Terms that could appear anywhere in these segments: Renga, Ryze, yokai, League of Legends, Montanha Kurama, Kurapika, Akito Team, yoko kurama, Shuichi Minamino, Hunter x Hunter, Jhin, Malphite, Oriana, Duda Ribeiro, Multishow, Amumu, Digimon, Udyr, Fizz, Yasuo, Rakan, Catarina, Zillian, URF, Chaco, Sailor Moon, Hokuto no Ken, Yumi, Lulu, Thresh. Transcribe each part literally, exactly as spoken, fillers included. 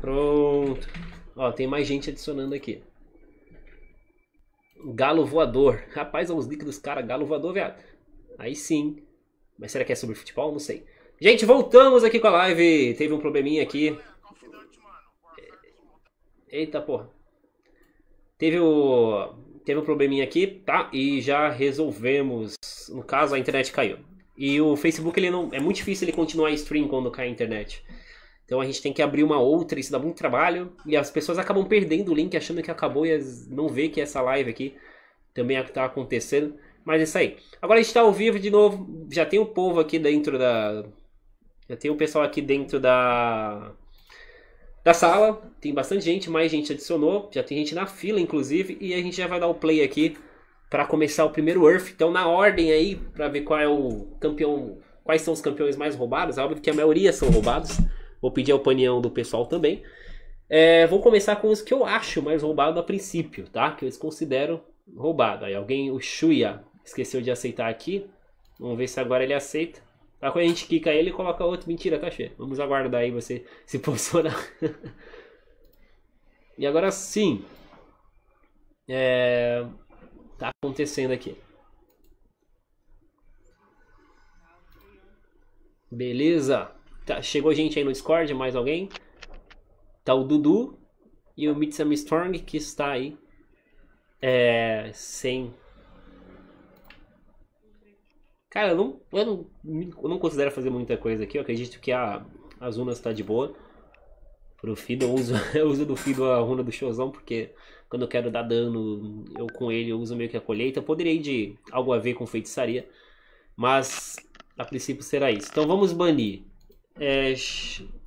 Pronto. Ó, tem mais gente adicionando aqui. Galo voador. Rapaz, vamos líquidos, cara. Galo voador, viado. Aí sim. Mas será que é sobre futebol? Não sei. Gente, voltamos aqui com a live. Teve um probleminha aqui. Eita, porra. Teve o... Teve um probleminha aqui, tá? E já resolvemos. No caso, a internet caiu. E o Facebook, ele não... É muito difícil ele continuar a stream quando cai a internet. Então a gente tem que abrir uma outra, isso dá muito trabalho. E as pessoas acabam perdendo o link, achando que acabou e não vê que essa live aqui também é o que tá acontecendo. Mas é isso aí. Agora a gente tá ao vivo de novo. Já tem o povo aqui dentro da... Já tem o pessoal aqui dentro da... Da sala. Tem bastante gente, mais gente adicionou. Já tem gente na fila, inclusive. E a gente já vai dar o play aqui pra começar o primeiro U R F. Então na ordem aí, pra ver qual é o campeão... Quais são os campeões mais roubados. É óbvio que a maioria são roubados. Vou pedir a opinião do pessoal também. É, vou começar com os que eu acho mais roubado a princípio, tá? Que eu considero roubado. Aí alguém, o Shuya, esqueceu de aceitar aqui. Vamos ver se agora ele aceita. Tá, quando a gente clica ele, coloca outro. Mentira, tá cheio. Vamos aguardar aí você se posicionar. E agora sim. É... Tá acontecendo aqui. Beleza. Tá, chegou gente aí no Discord, mais alguém. Tá o Dudu e o Mitsami Strong, que está aí. É... Sem... Cara, eu não, eu, não, eu não considero fazer muita coisa aqui. Eu acredito que a, a Zuna está de boa. Pro Fido, eu uso, eu uso do Fido a runa do Shozão, porque quando eu quero dar dano, eu com ele eu uso meio que a colheita. Eu poderia ir de algo a ver com feitiçaria, mas a princípio será isso. Então vamos banir. É,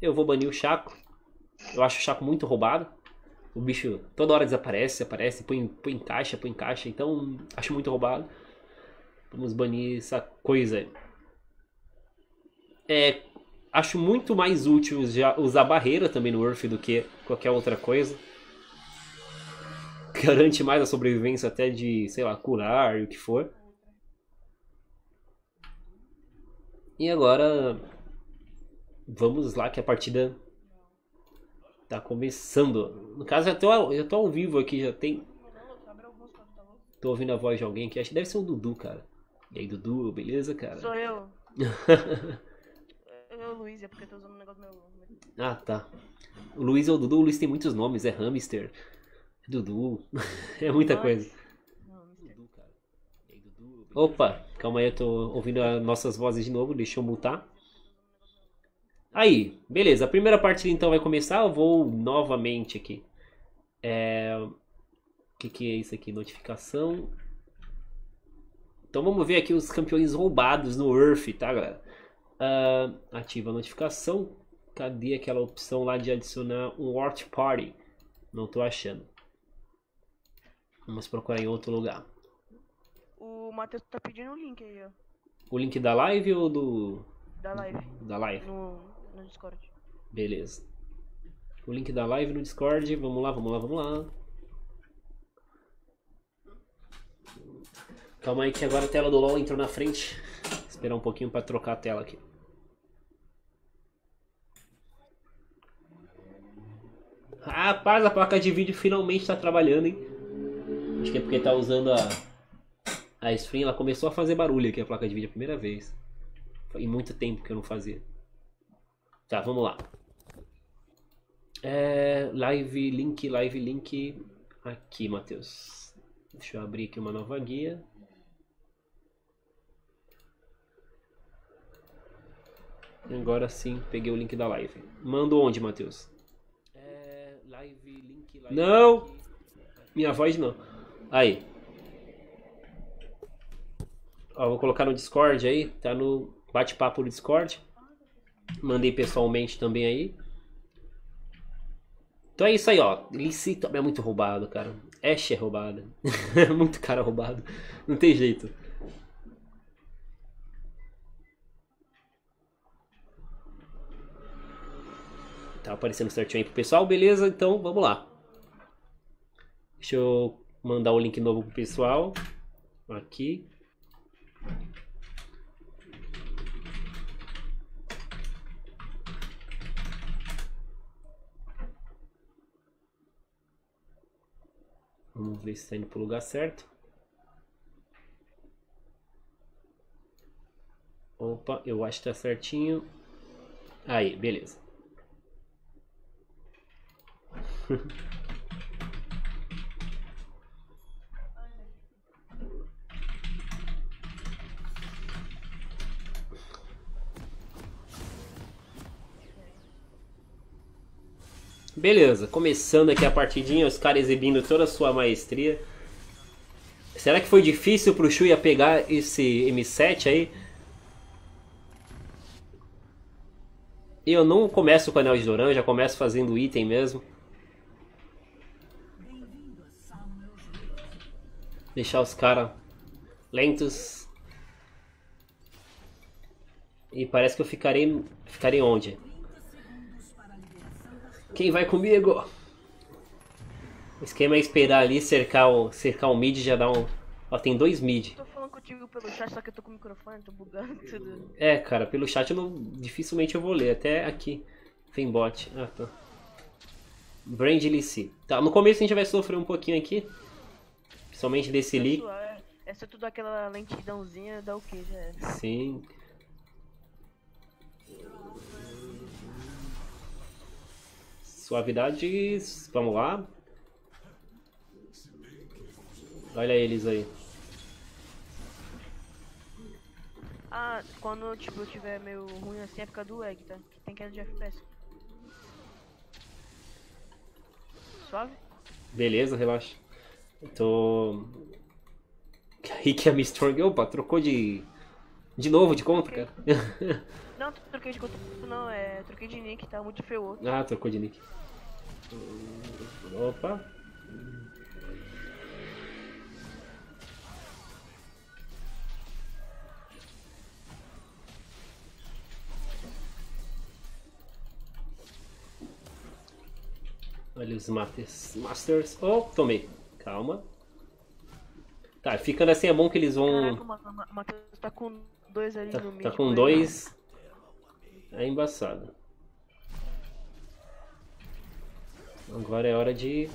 eu vou banir o Chaco. Eu acho o Chaco muito roubado. O bicho toda hora desaparece, aparece, põe, põe em caixa, põe em caixa. Então acho muito roubado. Vamos banir essa coisa. É, acho muito mais útil já usar barreira também no U R F do que qualquer outra coisa. Garante mais a sobrevivência até de, sei lá, curar e o que for. E agora... Vamos lá que a partida tá começando. No caso, eu tô, eu tô ao vivo aqui, já tem... Tô ouvindo a voz de alguém que acho que deve ser o Dudu, cara. E aí, Dudu, beleza, cara? Sou eu. Eu sou o Luiz, é porque eu tô usando o negócio do meu nome. Ah, tá. O Luiz é o Dudu, o Luiz tem muitos nomes, é hamster, é Dudu, é muita Nossa. coisa. Não, Dudu, cara. E aí, Dudu, Opa, calma aí, eu tô ouvindo as nossas vozes de novo, deixa eu mutar. Aí, beleza, a primeira partida então vai começar, eu vou novamente aqui. É... O que, que é isso aqui? Notificação. Então vamos ver aqui os campeões roubados no U R F, tá, galera? Uh, ativa a notificação. Cadê aquela opção lá de adicionar um watch party? Não tô achando. Vamos procurar em outro lugar. O Matheus tá pedindo o link aí, ó. O link da live ou do... Da live. Da live. No... No Discord. Beleza. O link da live no Discord. Vamos lá, vamos lá, vamos lá. Calma aí que agora a tela do LoL entrou na frente. Vou esperar um pouquinho para trocar a tela aqui. Rapaz, a placa de vídeo finalmente está trabalhando, hein? Acho que é porque tá usando a, a stream. Ela começou a fazer barulho aqui, a placa de vídeo, a primeira vez. Foi muito tempo que eu não fazia. Tá, vamos lá. É, live link, live link aqui, Matheus. Deixa eu abrir aqui uma nova guia. Agora sim, peguei o link da live. Mando onde, Matheus? É, live link, live Não! Link. Minha voz não. Aí. Ó, vou colocar no Discord aí, tá no bate-papo do Discord. Mandei pessoalmente também aí. Então é isso aí, ó. Lissi também é muito roubado, cara. Ashe é roubada. Muito cara roubado. Não tem jeito. Tá aparecendo certinho aí pro pessoal. Beleza, então vamos lá. Deixa eu mandar o link novo pro pessoal. Aqui. Vamos ver se está indo para o lugar certo. Opa, eu acho que está certinho. Aí, beleza. Beleza, começando aqui a partidinha, os caras exibindo toda a sua maestria. Será que foi difícil pro Shuya pegar esse M sete aí? Eu não começo com anel de Doran, já começo fazendo item mesmo. Deixar os caras lentos. E parece que eu ficarei, ficarei onde? Quem vai comigo? O esquema é esperar ali, cercar o, cercar o mid, já dá um... Ó, tem dois mid. Tô falando contigo pelo chat, só que eu tô com o microfone, tô bugando tudo. É, cara, pelo chat eu não, dificilmente eu vou ler, até aqui. Tem bot. Ah, tá. Brand Lissi. Tá, no começo a gente vai sofrer um pouquinho aqui. Principalmente desse Lee. Essa é tudo aquela lentidãozinha, dá o que já é. Sim. Suavidade, vamos lá. Olha eles aí. Ah, quando tipo, eu tiver meio ruim assim é por causa do lag, tá? Que tem queda de F P S. Suave? Beleza, relaxa. Eu tô... Rick é Strong. Opa, trocou de... De novo de conta, cara? Não, troquei de conta não, é... Troquei de nick, tá muito feio. Ah, trocou de nick. Opa. Olha os mates, Masters. Oh, tomei. Calma. Tá, ficando assim é bom que eles vão... Caraca, o Matheus tá com dois ali tá, no mid. Tá com dois... É embaçado. Agora é hora de...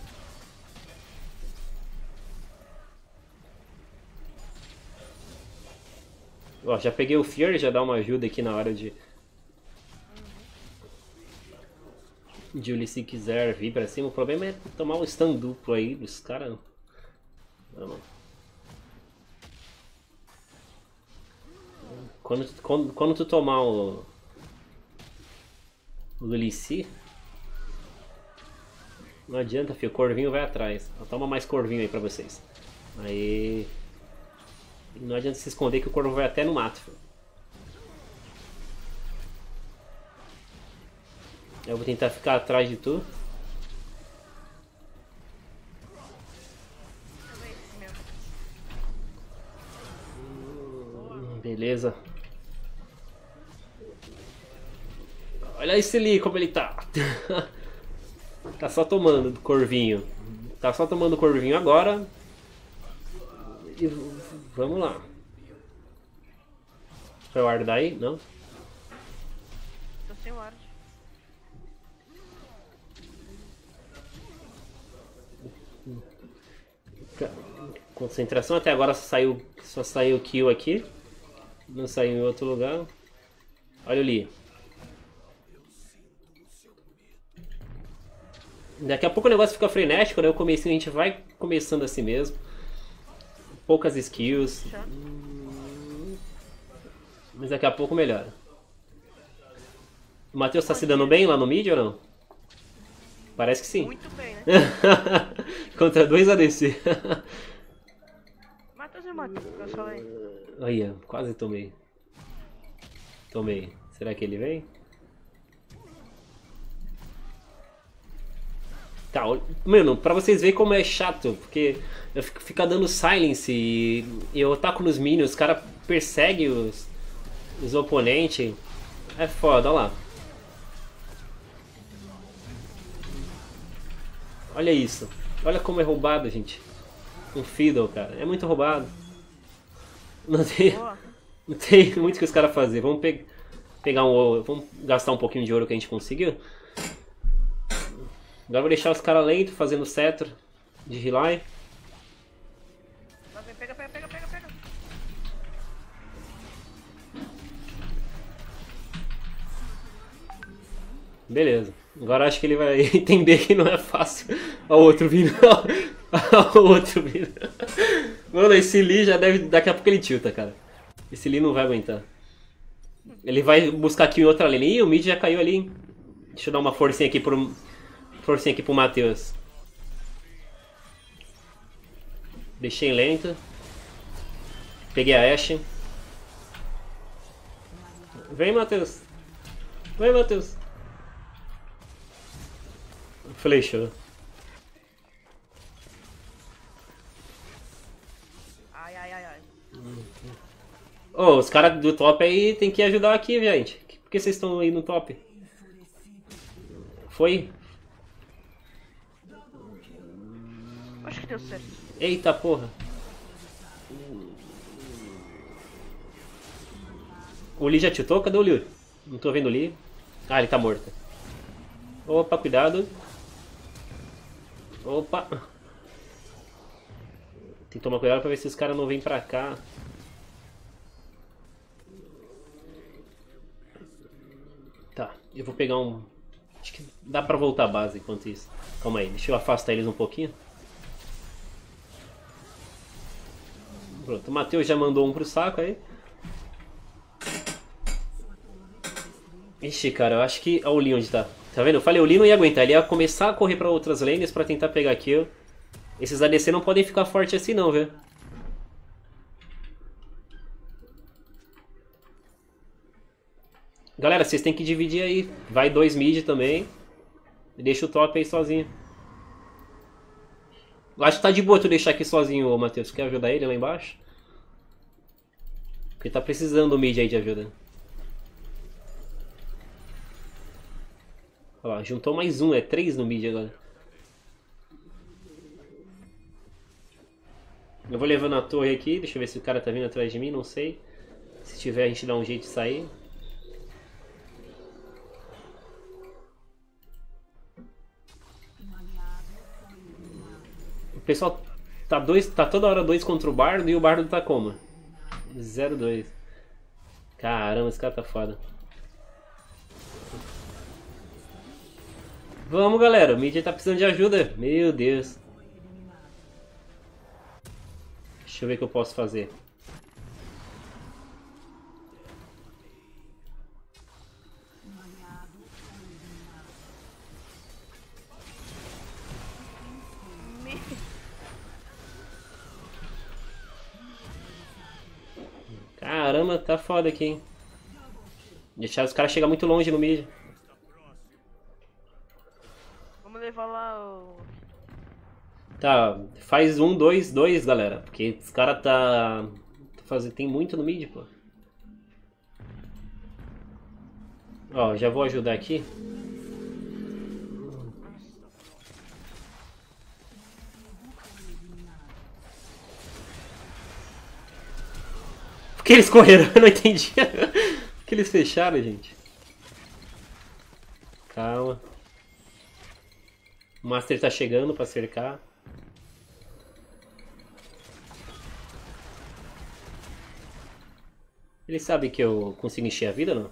Ó, já peguei o Fury, já dá uma ajuda aqui na hora de... Julie, se quiser vir pra cima, o problema é tomar um stun duplo aí dos caras. Quando, quando, quando tu tomar o... O Lissi, não adianta, filho, o Corvinho vai atrás. Toma mais Corvinho aí pra vocês. Aí... Não adianta se esconder que o Corvo vai até no mato, filho. Eu vou tentar ficar atrás de tu. Hum, beleza. Olha esse ali como ele tá. Tá só tomando do Corvinho. Tá só tomando Corvinho agora. E vamos lá. Foi o ward daí? Não? Tô sem ward. Concentração, até agora só saiu, só saiu kill aqui. Não saiu em outro lugar. Olha o Lee. Daqui a pouco o negócio fica frenético, né? O comecinho a gente vai começando assim mesmo. Poucas skills. Mas daqui a pouco melhora. O Matheus tá se dando bem lá no mid ou não? Parece que sim. Muito bem, né? Contra dois A D C. Matheus e Matheus, eu só aí. Olha, quase tomei. Tomei. Será que ele vem? Tá, mano, pra vocês verem como é chato, porque eu fico, fico dando silence e eu ataco nos minions, os caras perseguem os, os oponentes. É foda, olha lá. Olha isso. Olha como é roubado, gente. Um Fiddle, cara. É muito roubado. Não tem, não tem muito que os caras fazer. Vamos pe pegar um ouro. Vamos gastar um pouquinho de ouro que a gente conseguiu. Agora vou deixar os caras lentos fazendo cetro de Relay. Pega, pega, pega, pega, pega. Beleza. Agora acho que ele vai entender que não é fácil. Olha o outro vindo. Olha o outro vindo. Mano, esse Lee já deve... Daqui a pouco ele tilta, cara. Esse Lee não vai aguentar. Ele vai buscar aqui em outra lane. Ih, o mid já caiu ali, hein? Deixa eu dar uma forcinha aqui pro... Forcinha aqui pro Matheus. Deixei lento. Peguei a Ashe. Vem, Matheus. Vem, Matheus. Flechou. Ai, ai, ai, ai. Oh, os caras do top aí tem que ajudar aqui, gente. Por que vocês estão aí no top? Foi? Acho que deu certo. Eita porra. O Lee já tiltou? Cadê o Lee? Não tô vendo o Lee. Ah, ele tá morto. Opa, cuidado. Opa. Tem que tomar cuidado pra ver se os caras não vêm pra cá. Tá, eu vou pegar um... Acho que dá pra voltar à base enquanto isso. Calma aí, deixa eu afastar eles um pouquinho. Pronto, o Matheus já mandou um pro saco aí. Ixi, cara, eu acho que... Olha o Lee onde tá. Tá vendo? Eu falei, o Lee não ia aguentar. Ele ia começar a correr pra outras lanes pra tentar pegar kill. Esses A D C não podem ficar fortes assim não, velho. Galera, vocês tem que dividir aí. Vai dois mid também. E deixa o top aí sozinho. Eu acho que tá de boa tu deixar aqui sozinho, ô Matheus. Quer ajudar ele lá embaixo? Porque tá precisando do mid aí de ajuda. Ó, juntou mais um, é três no mid agora. Eu vou levando a torre aqui, deixa eu ver se o cara tá vindo atrás de mim, não sei. Se tiver a gente dá um jeito de sair. O pessoal tá, dois, tá toda hora dois contra o Bardo e o Bardo tá como? zero dois. Caramba, esse cara tá foda. Vamos, galera, o mid tá precisando de ajuda. Meu Deus. Deixa eu ver o que eu posso fazer. Caramba, tá foda aqui, hein. Deixar os caras chegar muito longe no mid. Tá, faz um, dois, dois, galera. Porque os caras tá... Fazer, tem muito no mid, pô. Ó, já vou ajudar aqui. Por que eles correram? Eu não entendi. Por que eles fecharam, gente? Calma. O Master tá chegando pra cercar. Ele sabe que eu consigo encher a vida ou não?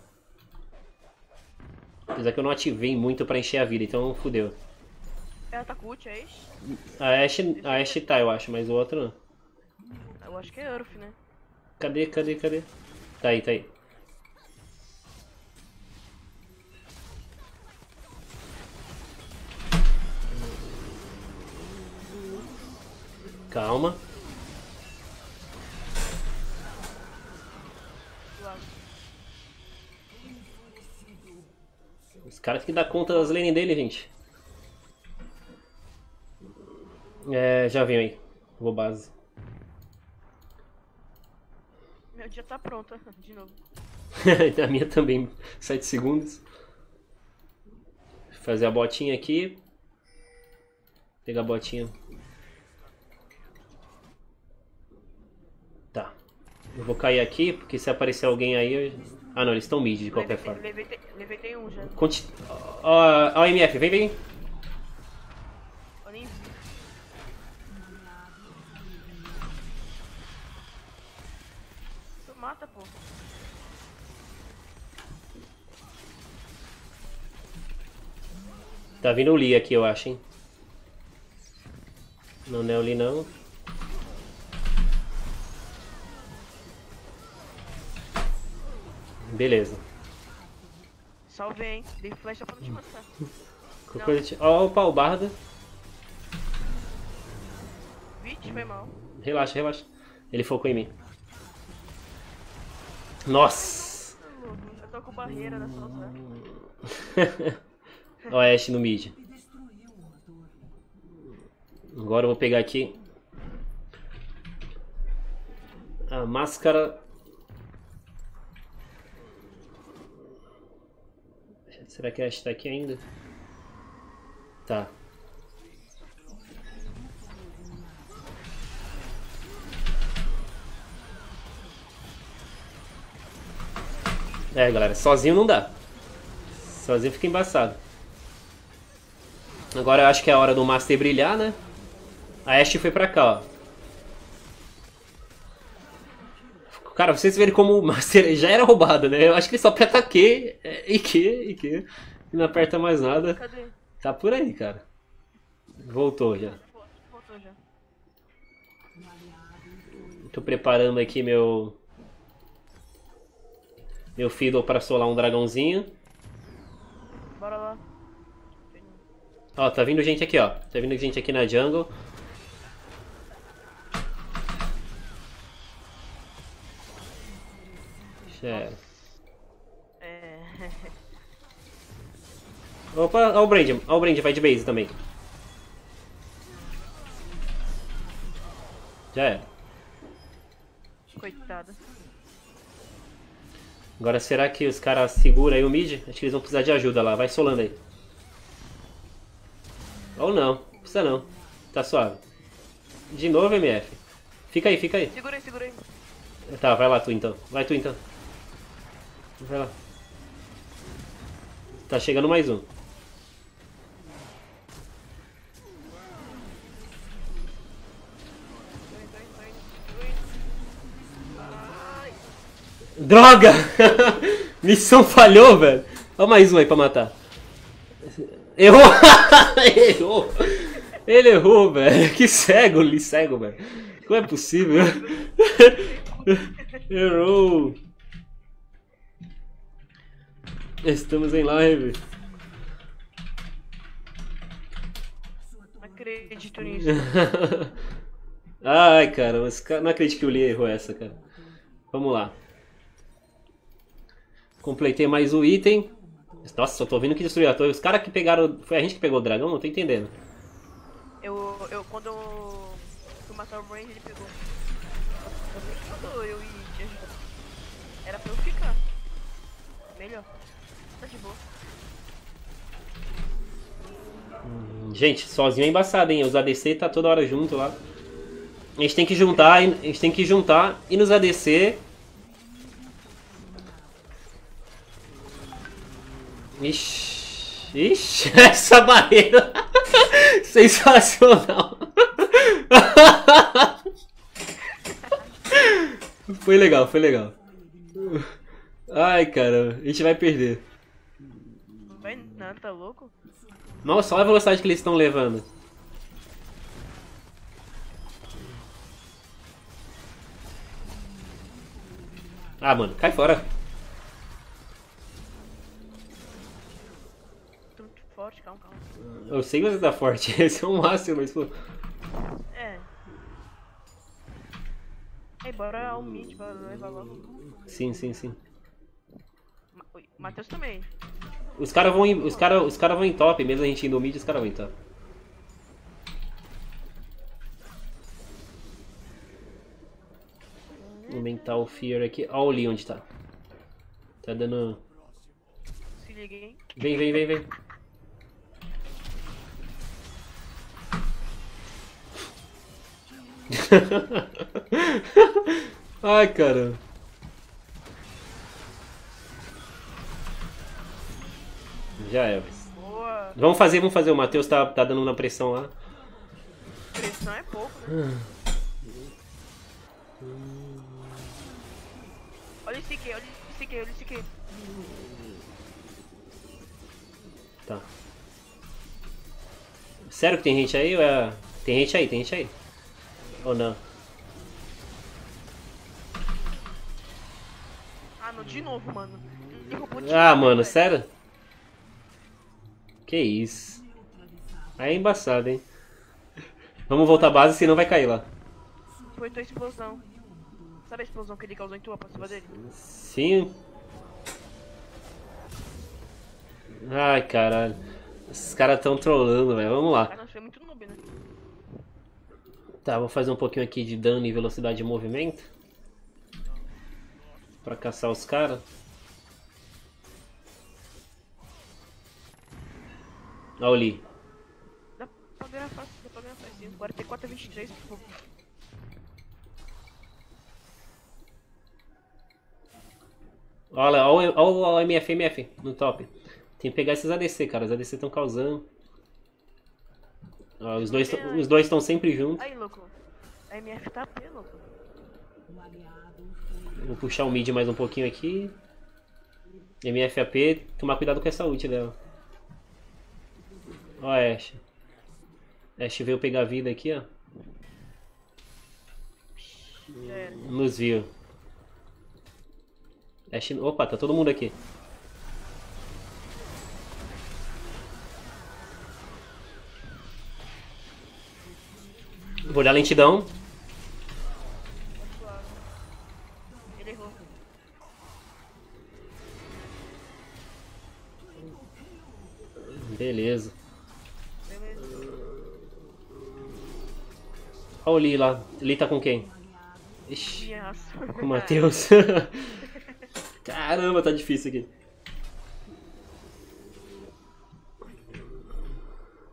Apesar que eu não ativei muito pra encher a vida, então fudeu. Ela tá com ult, é Ashe? A Ashe, a Ashe tá, eu acho, mas o outro não. Eu acho que é U R F, né? Cadê, cadê, cadê? Tá aí, tá aí. Calma. Os caras têm que dar conta das lanes dele, gente. É, já vem aí. Vou base. Meu dia tá pronto, de novo. A minha também. sete segundos. Vou fazer a botinha aqui. Pegar a botinha. Eu vou cair aqui, porque se aparecer alguém aí... Eu... Ah não, eles estão mid de qualquer forma. Levitei, levitei um já. Ó, Conti... oh, oh, M F, vem, vem. Eu nem vi. mata, pô. Tá vindo o Lee aqui, eu acho, hein? Não, não é o Lee, não. Beleza. Salve, hein? Dei flecha pra não te matar. Ó, o pau barda. Vixe, foi mal. Relaxa, relaxa. Ele focou em mim. Nossa! Eu tô com barreira nessa nossa. Ó, a Ashe no mid. Agora eu vou pegar aqui a máscara. Será que a Ashe tá aqui ainda? Tá. É, galera, sozinho não dá. Sozinho fica embaçado. Agora eu acho que é a hora do Master brilhar, né? A Ashe foi pra cá, ó. Cara, vocês verem como o Master já era roubado, né? Eu acho que ele só aperta Q e Q e Q. E não aperta mais nada. Cadê? Tá por aí, cara. Voltou já. Voltou já. Tô preparando aqui meu... Meu Fiddle pra solar um dragãozinho. Bora lá. Ó, tá vindo gente aqui, ó. Tá vindo gente aqui na jungle. É. Opa, ó o Brand. Ó o Brand, vai de base também. Já era. Coitada. Agora será que os caras seguram aí o mid? Acho que eles vão precisar de ajuda lá. Vai solando aí. Ou não, não precisa não. Tá suave. De novo, M F. Fica aí, fica aí. Segura aí, segura aí. Tá, vai lá tu então. Vai tu então. Vai lá. Tá chegando mais um. Droga! Missão falhou, velho. Ó mais um aí pra matar. Errou! Errou! Ele errou, velho. Que cego, ele cego, velho. Como é possível? Errou. Estamos em live. Não acredito nisso. Ai, cara, mas não acredito que o Lee errou essa, cara. Vamos lá. Completei mais um item. Nossa, só tô vendo que destruiu a torre. Os caras que pegaram... Foi a gente que pegou o dragão? Não tô entendendo. Eu... eu quando eu... fui matar o Brand, ele pegou. Quando eu ia te ajudar. Era pra eu ficar. Melhor. Tá de boa. Hum, gente, sozinho é embaçado, hein? Os A D C tá toda hora junto lá. A gente tem que juntar, a gente tem que juntar e nos A D C... Ixi, ixi, essa barreira sensacional. Foi legal, foi legal. Ai, cara, a gente vai perder. Não vai nada, tá louco? Nossa, olha a velocidade que eles estão levando. Ah, mano, cai fora. Eu sei que você tá forte, esse é um máximo, mas pô. É. É, bora ao mid, bora levar logo. Sim, sim, sim. Matheus também. Os caras vão, os cara, os cara vão em top, mesmo a gente indo ao mid, os caras vão em top. Vou aumentar o Fear aqui. Olha o Lee onde tá. Tá dando. Se liga, hein? Vem, vem, vem, vem. Ai, caramba. Já é. Boa. Vamos fazer, vamos fazer. O Matheus tá, tá dando uma pressão lá. Pressão é pouco, né? estiquei, olha, estiquei, olha, estiquei. Tá. Sério que tem gente aí? É... Tem gente aí, tem gente aí. Ou não? Ah, não, de novo, mano. Ah, mano, velho. Sério? Que isso. Aí é embaçado, hein? Vamos voltar à base, senão vai cair lá. Foi tua explosão. Sabe a explosão que ele causou em tua, passiva dele? Sim. Ai, caralho. Esses caras tão trollando, velho. Vamos lá. Ah, não, foi muito noob, né? Tá, vou fazer um pouquinho aqui de dano e velocidade de movimento. Pra caçar os caras. Olha o Lee. Dá pra ganhar fácil, dá pra ganhar fácil. quarenta e quatro a vinte e três, por favor. Olha, olha, olha o M F, M F no top. Tem que pegar esses A D C, cara. Os A D C estão causando. Ó, os dois estão sempre juntos. Aí, louco. A M F tá P, louco. Vou puxar o mid mais um pouquinho aqui. M F A P, tomar cuidado com essa ult dela. Ó, a Ashe. Ashe veio pegar a vida aqui, ó. Nos viu. Ashe... Opa, tá todo mundo aqui. Vou olhar a lentidão. Ele errou. Beleza. Beleza. Olha o Lee lá. Lee tá com quem? Ixi, com o Matheus. Caramba, tá difícil aqui.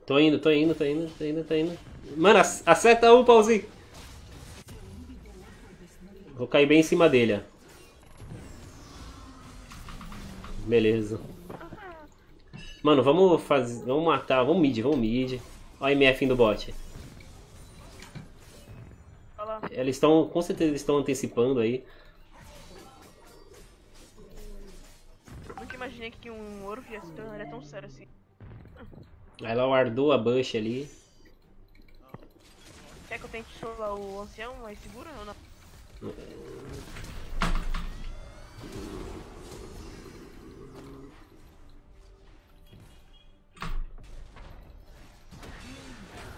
Tô indo, tô indo, tô indo, tô indo, tô indo. Mano, acerta o pauzinho. Vou cair bem em cima dele, ó. Beleza. Mano, vamos fazer. Vamos matar. Vamos mid, vamos mid. Ó a M F indo bot. Eles estão. Com certeza eles estão antecipando aí. Nunca imaginei que um ouro ia se tornar tão sério assim. Ela guardou a bush ali. Quer que eu tente solar o ancião, mas segura ou não?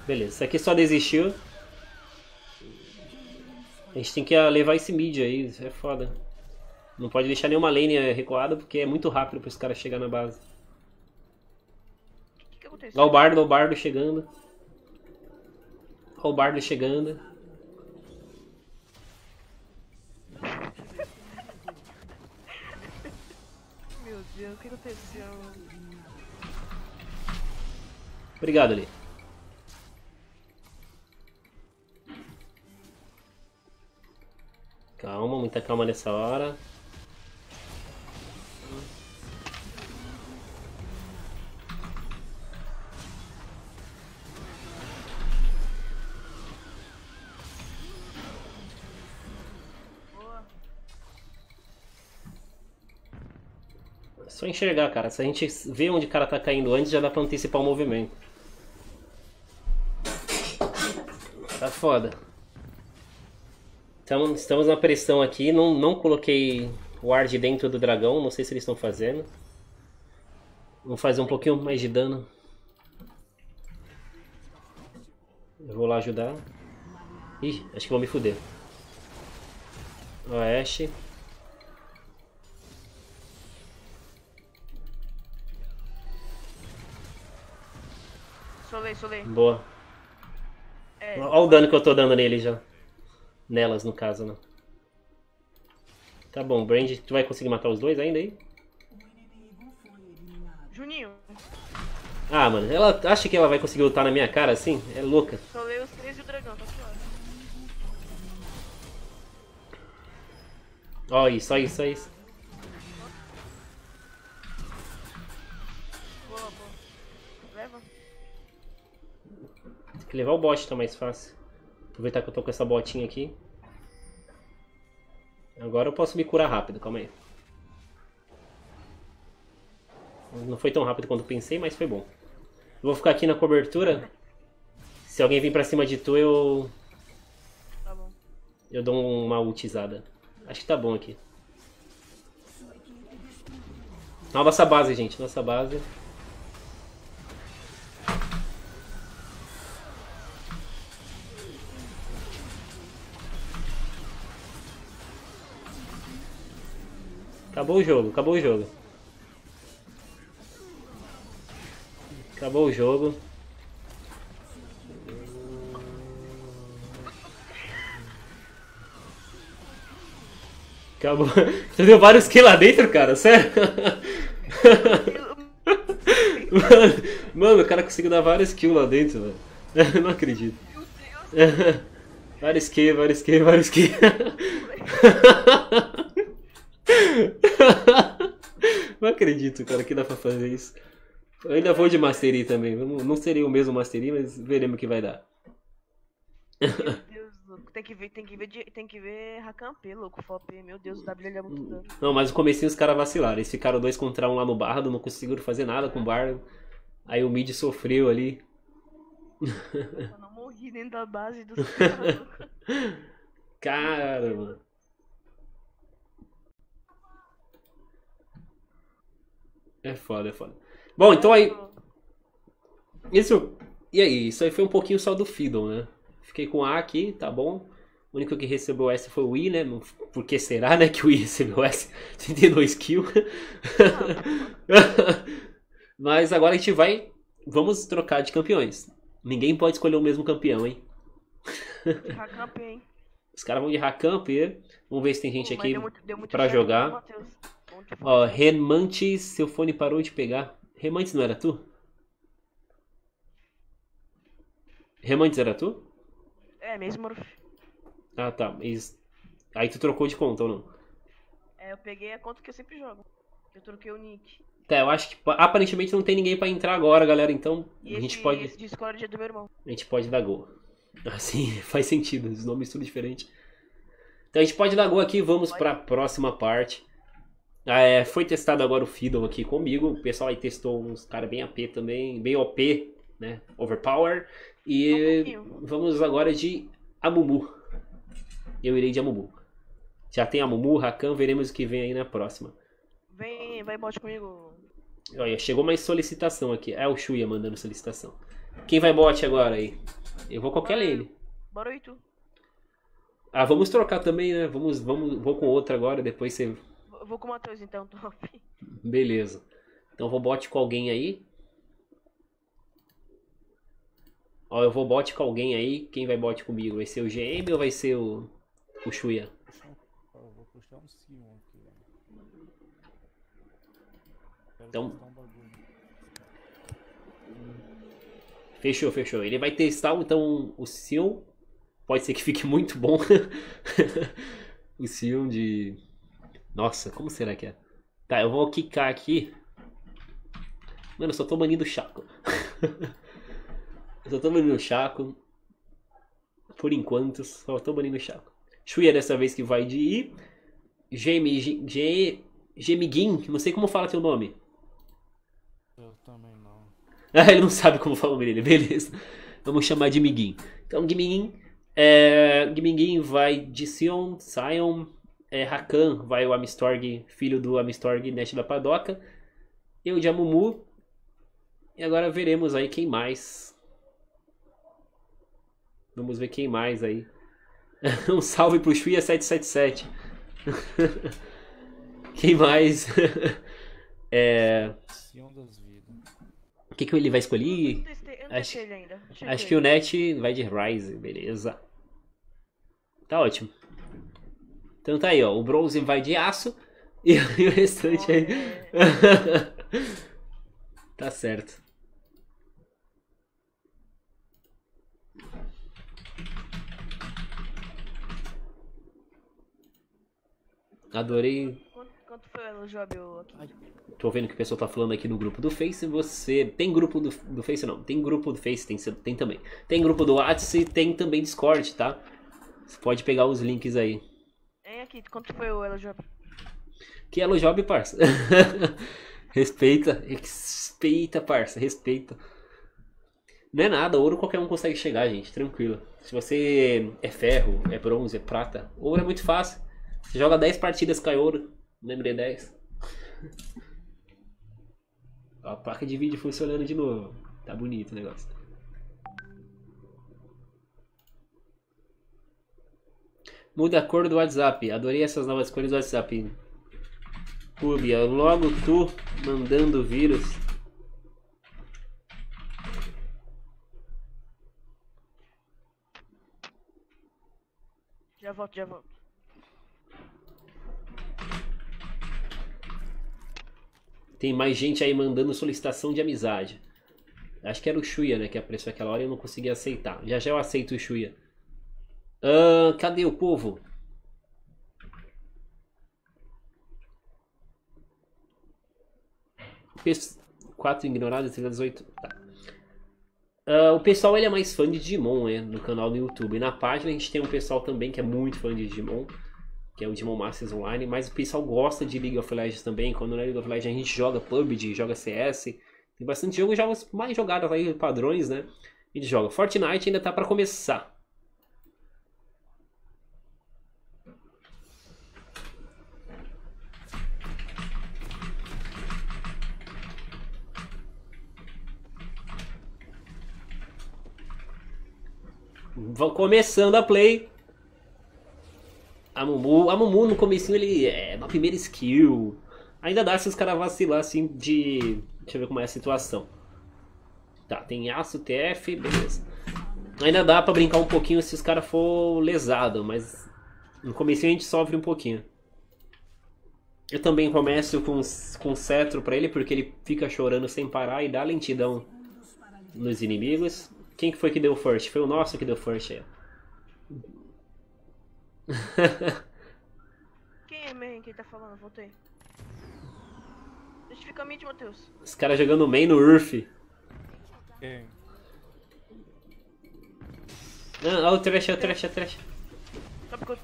Beleza, isso aqui só desistiu. A gente tem que levar esse mid aí, isso é foda. Não pode deixar nenhuma lane recuada porque é muito rápido para os caras chegar na base. Que que aconteceu? Olha o bardo, olha o bardo chegando. Olha o bardo chegando. Meu Deus, o que aconteceu? Obrigado, ali. Calma, muita calma nessa hora. Só enxergar, cara. Se a gente vê onde o cara tá caindo antes, já dá pra antecipar o movimento. Tá foda. Então, estamos na pressão aqui. Não, não coloquei o ward dentro do dragão. Não sei se eles estão fazendo. Vou fazer um pouquinho mais de dano. Eu vou lá ajudar. Ih, acho que vou me fuder. Ó, Ashe. Solei, solei. Boa. É, olha o dano que eu tô dando nele já. Nelas, no caso, né? Tá bom, Brand, tu vai conseguir matar os dois ainda aí? Juninho. Ah, mano, ela acha que ela vai conseguir lutar na minha cara assim? É louca. Solei os três e o dragão, tá pior. Ó isso, ó isso, ó isso. Levar o bot tá mais fácil. Aproveitar que eu tô com essa botinha aqui. Agora eu posso me curar rápido, calma aí. Não foi tão rápido quanto pensei, mas foi bom. Eu vou ficar aqui na cobertura. Se alguém vir pra cima de tu, eu... Tá bom. Eu dou uma ultizada. Acho que tá bom aqui. Nossa base, gente. Nossa base. Acabou o jogo, acabou o jogo. Acabou o jogo. Acabou. Você deu vários kills lá dentro, cara? Sério? Mano, mano, o cara conseguiu dar vários kills lá dentro, velho. Não acredito. Vários kills, vários kills, vários kills. Não acredito, cara, que dá pra fazer isso. Eu ainda vou de Mastery também. Não, não seria o mesmo Mastery, mas veremos o que vai dar. Meu Deus, louco. Tem que ver, tem que ver, tem que ver Rakampi, louco. Fop. Meu Deus, o W ele é muito dano. Não, mas no comecinho os caras vacilaram. Eles ficaram dois contra um lá no bardo, não conseguiram fazer nada com o bardo. Aí o mid sofreu ali. Eu não morri nem da base do cara. Cara, mano. É foda, é foda. Bom, então aí... Isso... E aí, isso aí foi um pouquinho só do Fiddle, né? Fiquei com A aqui, tá bom. O único que recebeu S foi o I, né? Por que será, né, que o I recebeu S? trinta e dois kills. Mas agora a gente vai... Vamos trocar de campeões. Ninguém pode escolher o mesmo campeão, hein? Hakamp, hein? Os caras vão de Hakamp. Vamos ver se tem gente aqui pra jogar. Ó, Remantes, seu fone parou de pegar. Remantes não era tu? Remantes era tu? É, mesmo. Ah, tá. Isso. Aí tu trocou de conta ou não? É, eu peguei a conta que eu sempre jogo. Eu troquei o nick. Tá, eu acho que aparentemente não tem ninguém pra entrar agora, galera. Então e a gente esse, pode... Esse Discord é do meu irmão. A gente pode dar gol. Assim, faz sentido. Os nomes tudo diferente. Então a gente pode dar gol aqui. Vamos pode. pra próxima parte. É, foi testado agora o Fiddle aqui comigo. O pessoal aí testou uns caras bem A P também, bem O P, né? Overpower. E um vamos agora de Amumu. Eu irei de Amumu. Já tem Amumu, Rakan, veremos o que vem aí na próxima. Vem, vai bot comigo. Olha, chegou mais solicitação aqui. É o Shuya mandando solicitação. Quem vai bot agora aí? Eu vou qualquer lane. Bora aí tu. Ah, vamos trocar também, né? Vamos, vamos, vou com outra agora, depois você... Eu vou com o Matheus então, top. Beleza. Então eu vou bot com alguém aí. Ó, eu vou bot com alguém aí. Quem vai bot comigo? Vai ser o G M ou vai ser o, o Shuya? Eu vou puxar um Sion aqui. Então... Fechou, fechou. Ele vai testar então o Sion. Pode ser que fique muito bom. O Sion de... Nossa, como será que é? Tá, eu vou quicar aqui. Mano, eu só tô banindo o Chaco. Eu só tô banindo o Chaco. Por enquanto, só tô banindo o Chaco. Shuya dessa vez que vai de I. Gemigin, não sei como fala teu nome. Eu também não. Ah, ele não sabe como fala o nome dele, beleza. Vamos chamar de Miguin. Então, Gimingin. É, Gimingin vai de Sion, Sion... É, Rakan vai o Amistorg, filho do Amistorg, Nest da Padoca. Eu de Amumu. E agora veremos aí quem mais. Vamos ver quem mais aí. Um salve pro Shuya sete sete sete. Quem mais? É... O que, que ele vai escolher? Eu não testei, eu não acho, ele ainda. Acho que o Net vai de Ryze, beleza. Tá ótimo. Então tá aí, ó. O Bronze vai de aço e o restante aí. Tá certo. Adorei. Quanto, quanto foi o jogo aqui? Tô vendo que o pessoal tá falando aqui no grupo do Face. Você tem grupo do, do Face? Não, tem grupo do Face, tem, tem também. Tem grupo do WhatsApp e tem também Discord, tá? Você pode pegar os links aí. Akito, quanto foi o Elojob? Que Elojob, parça? Respeita, respeita, parça, respeita. Não é nada, ouro qualquer um consegue chegar, gente, tranquilo. Se você é ferro, é bronze, é prata, ouro é muito fácil. Você joga dez partidas, cai ouro. Lembrei dez. A placa de vídeo funcionando de novo. Tá bonito o negócio. Muda a cor do WhatsApp. Adorei essas novas cores do WhatsApp. Pub, logo tu mandando vírus. Já volto, já volto. Tem mais gente aí mandando solicitação de amizade. Acho que era o Shuya, né? Que apareceu aquela hora e eu não conseguia aceitar. Já já eu aceito o Shuya. Uh, cadê o povo? quatro ignorados, três dezoito. Tá. Uh, o pessoal ele é mais fã de Digimon, né? No canal do YouTube. E na página a gente tem um pessoal também que é muito fã de Digimon. Que é o Digimon Masters Online, mas o pessoal gosta de League of Legends também. Quando na League of Legends a gente joga P U B G, joga C S, tem bastante jogo, jogos mais jogados aí, padrões, né? A gente joga. Fortnite ainda tá pra começar. Vão começando a play. A Mumu, a Mumu no comecinho ele é na primeira skill. Ainda dá se os caras vacilar assim de... Deixa eu ver como é a situação. Tá, tem aço, T F, beleza. Ainda dá pra brincar um pouquinho se os caras for lesado, mas no comecinho a gente sofre um pouquinho. Eu também começo com, com cetro pra ele, porque ele fica chorando sem parar e dá lentidão nos inimigos. Quem que foi que deu first? Foi o nosso que deu first aí. Quem é main? Quem tá falando? Voltei. Justifica a mid, Matheus. Os caras jogando main no U R F. Quem? Ah, olha o trash, olha o trash, olha o trash. Só porque eu,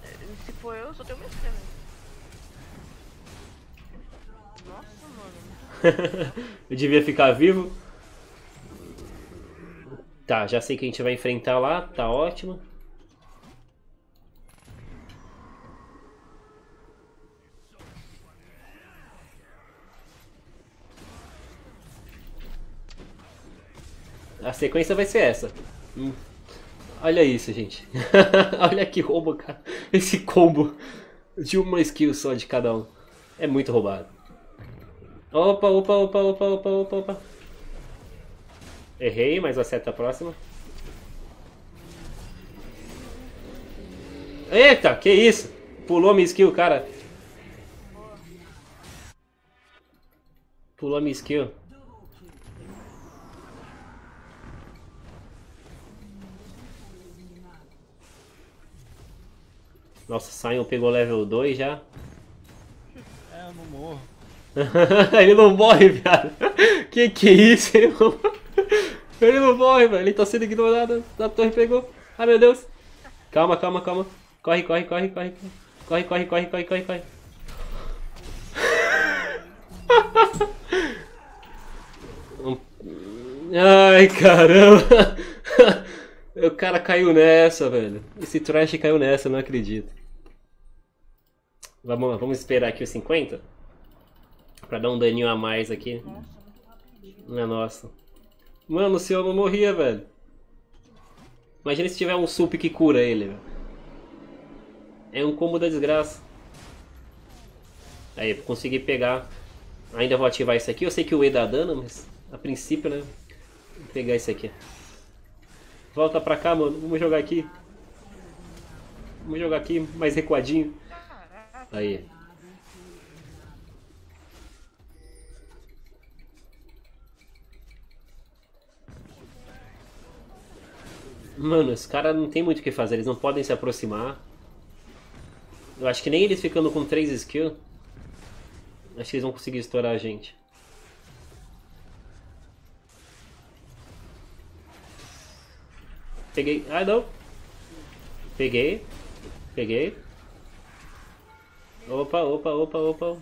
se for eu, só tenho o meu sistema. Nossa, mano. Eu devia ficar vivo. Tá, já sei que a gente vai enfrentar lá, tá ótimo. A sequência vai ser essa. Hum. Olha isso, gente. Olha que roubo, cara. Esse combo de uma skill só de cada um. É muito roubado. Opa, opa, opa, opa, opa, opa, opa. Errei, mas acerta a próxima. Eita, que isso? Pulou minha skill, cara. Pulou minha skill. Nossa, Sion pegou level dois já. É, eu não morro. Ele não morre, viado. Que que é isso? Ele não, ele não morre, velho. Ele tá sendo ignorado. A torre pegou. Ai, meu Deus. Calma, calma, calma. Corre, corre, corre, corre. Corre, corre, corre, corre, corre, corre. Ai, caramba. O cara caiu nessa, velho. Esse trash caiu nessa, eu não acredito. Vamos, vamos esperar aqui os cinquenta? Pra dar um daninho a mais aqui. Não é nossa. Mano, o senhor não morria, velho. Imagina se tiver um sup que cura ele, velho. É um combo da desgraça. Aí, consegui pegar. Ainda vou ativar isso aqui. Eu sei que o E dá dano, mas a princípio, né? Vou pegar isso aqui. Volta pra cá, mano. Vamos jogar aqui. Vamos jogar aqui, mais recuadinho. Aí. Mano, os caras não tem muito o que fazer. Eles não podem se aproximar. Eu acho que nem eles ficando com três skills. Acho que eles vão conseguir estourar a gente. Peguei. Ah, não. Peguei. Peguei. Opa, opa, opa, opa.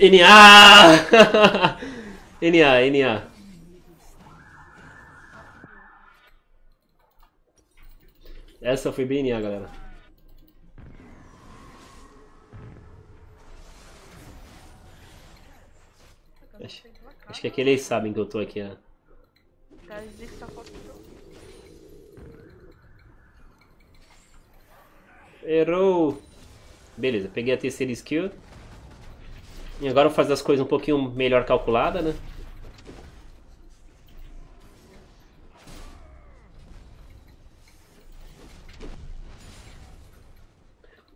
N A! N A, N A. Essa foi bem N A, galera. Acho, acho que aqueles é sabem que eu tô aqui, né? Errou! Beleza, peguei a terceira skill. E agora eu vou fazer as coisas um pouquinho melhor calculada, né?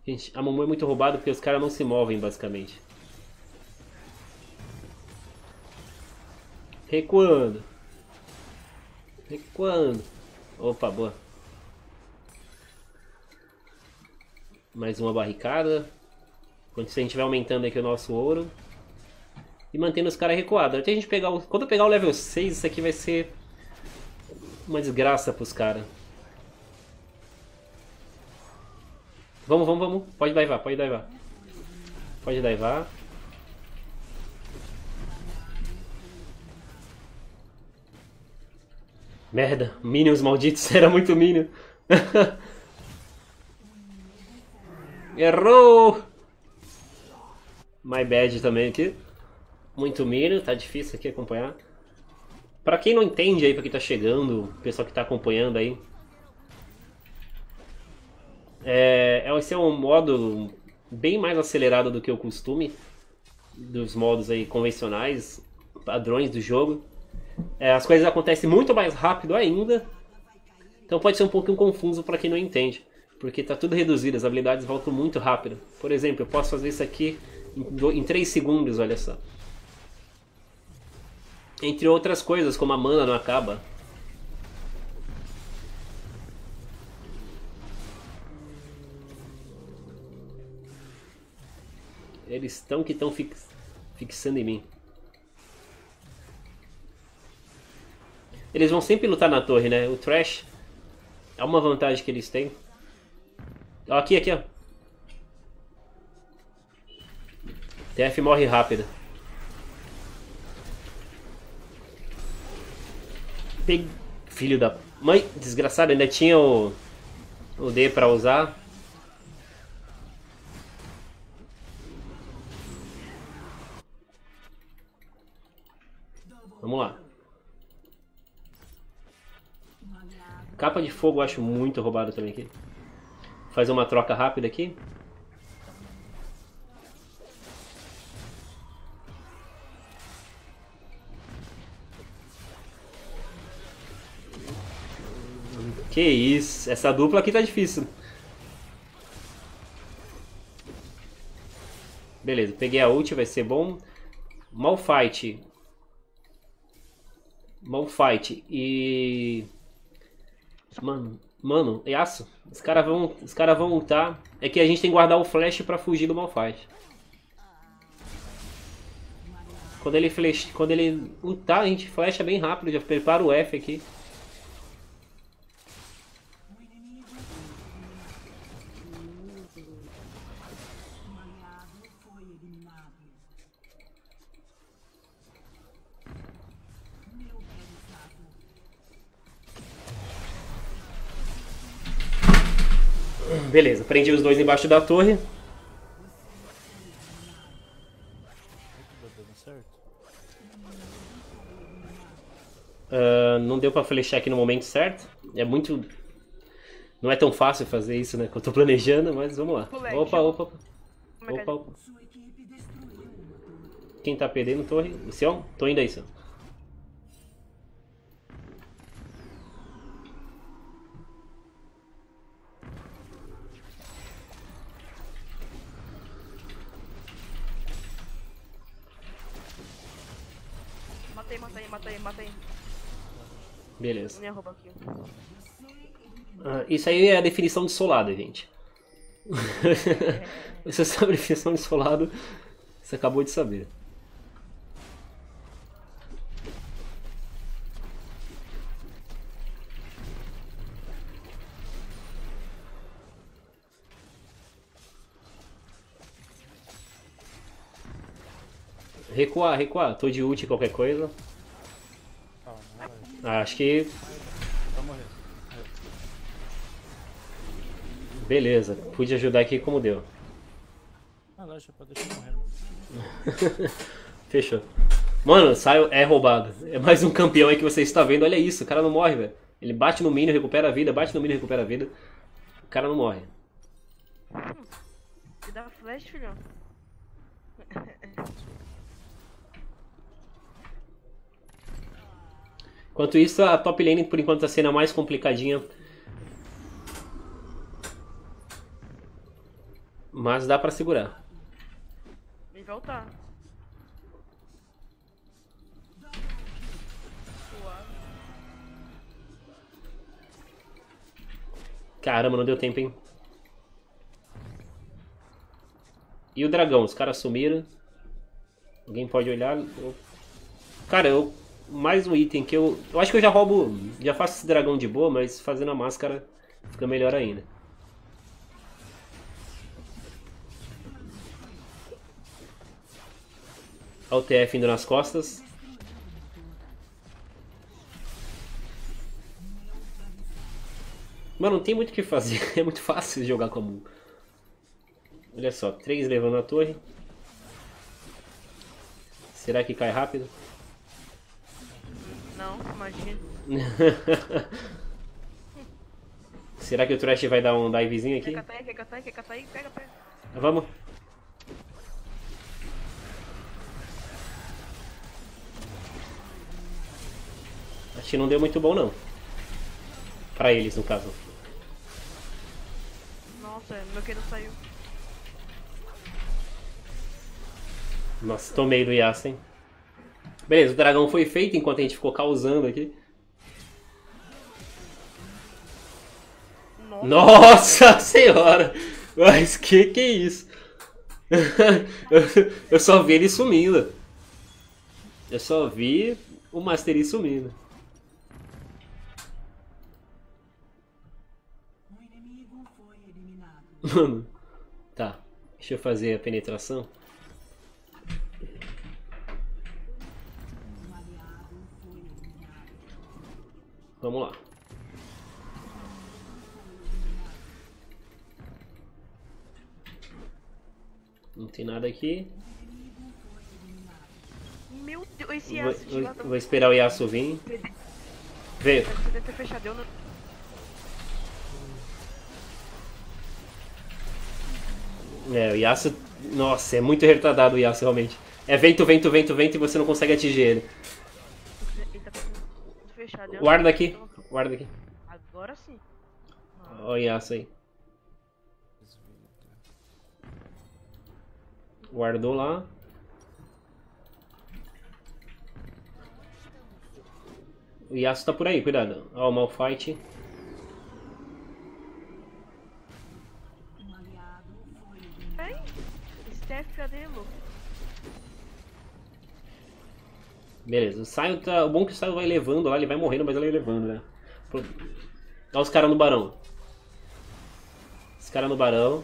Gente, a Momo é muito roubada porque os caras não se movem, basicamente. Recuando. Recuando. Opa, boa. Mais uma barricada. Quando a gente vai aumentando aqui o nosso ouro. E mantendo os caras recuados. Até a gente pegar o... Quando eu pegar o level seis, isso aqui vai ser uma desgraça pros caras. Vamos, vamos, vamos. Pode daivar, pode daivar. Pode daivar. Merda, minions malditos, era muito minion. Errou! My bad também aqui. Muito minion, tá difícil aqui acompanhar. Pra quem não entende aí, pra quem tá chegando, o pessoal que tá acompanhando aí. É, esse é um modo bem mais acelerado do que o costume dos modos aí convencionais, padrões do jogo. É, as coisas acontecem muito mais rápido ainda, então pode ser um pouquinho confuso para quem não entende, porque está tudo reduzido, as habilidades voltam muito rápido. Por exemplo, eu posso fazer isso aqui em três segundos, olha só. Entre outras coisas, como a mana não acaba. Eles estão que estão fix, fixando em mim. Eles vão sempre lutar na torre, né? O Thresh é uma vantagem que eles têm. Ó, aqui, aqui, ó. T F morre rápido. Pe... Filho da mãe, desgraçado, ainda tinha o, o D pra usar. Vamos lá. Capa de fogo eu acho muito roubado também aqui. Fazer uma troca rápida aqui. Que isso. Essa dupla aqui tá difícil. Beleza, peguei a ult, vai ser bom. Malphite. Malphite e... Mano, mano, Yasuo, os caras vão, os caras vão lutar. É que a gente tem que guardar o flash pra fugir do Malphite. Quando ele flash, quando ele lutar, a gente flasha bem rápido, já prepara o F aqui. Beleza, prendi os dois embaixo da torre. Uh, não deu pra flechar aqui no momento certo. É muito... Não é tão fácil fazer isso, né? Que eu tô planejando, mas vamos lá. Opa, opa, opa. Opa, opa. Quem tá perdendo torre? O Sion? Tô indo aí, Sion. Beleza. Ah, isso aí é a definição de solado, gente. Você sabe a definição de solado, você acabou de saber. Recuar, recuar. Tô de ult qualquer coisa. Ah, acho que... Beleza, pude ajudar aqui como deu. Ah, lógico, pode deixar morrer. Fechou. Mano, saiu, é roubado. É mais um campeão aí que você está vendo. Olha isso, o cara não morre, velho. Ele bate no minion, recupera a vida, bate no minion, recupera a vida. O cara não morre. Você dá flash, filhão? Enquanto isso, a top lane por enquanto tá sendo a mais complicadinha. Mas dá pra segurar. Vem voltar. Caramba, não deu tempo, hein? E o dragão? Os caras sumiram. Alguém pode olhar? Eu... Cara, eu... mais um item que eu... Eu acho que eu já roubo... Já faço esse dragão de boa, mas fazendo a máscara fica melhor ainda. Olha o T F indo nas costas. Mano, não tem muito o que fazer. É muito fácil jogar com a Mu. Olha só, três levando a torre. Será que cai rápido? Não, imagina. Será que o Thresh vai dar um divezinho aqui? Quer catar aí, quer catar aí, quer catar aí, pega, pega. Vamos. Acho que não deu muito bom, não. Pra eles, no caso. Nossa, meu querido saiu. Nossa, tomei do Yasuo, hein? Beleza, o dragão foi feito enquanto a gente ficou causando aqui. Nossa, Nossa senhora! Mas que que é isso? Eu só vi ele sumindo. Eu só vi o Mastery sumindo. O inimigo foi eliminado. Mano, tá. Deixa eu fazer a penetração. Vamos lá. Não tem nada aqui. Meu Deus, esse Yasuo vou, de lá. Vou esperar o Yasuo vir. Veio. É, o Yasuo... Nossa, é muito retardado o Yasuo, realmente. É vento, vento, vento, vento e você não consegue atingir ele. Guarda aqui, guarda aqui. Agora sim. Olha o Yasuo aí. Guardou lá. O Yasuo tá por aí, cuidado. Ó, o Malphite. Ei, Steph, cadê, louco? Beleza, o Saio tá... O bom é que o Saio vai levando lá, ele vai morrendo, mas ele vai levando, né? Olha os caras no barão. Os caras no barão.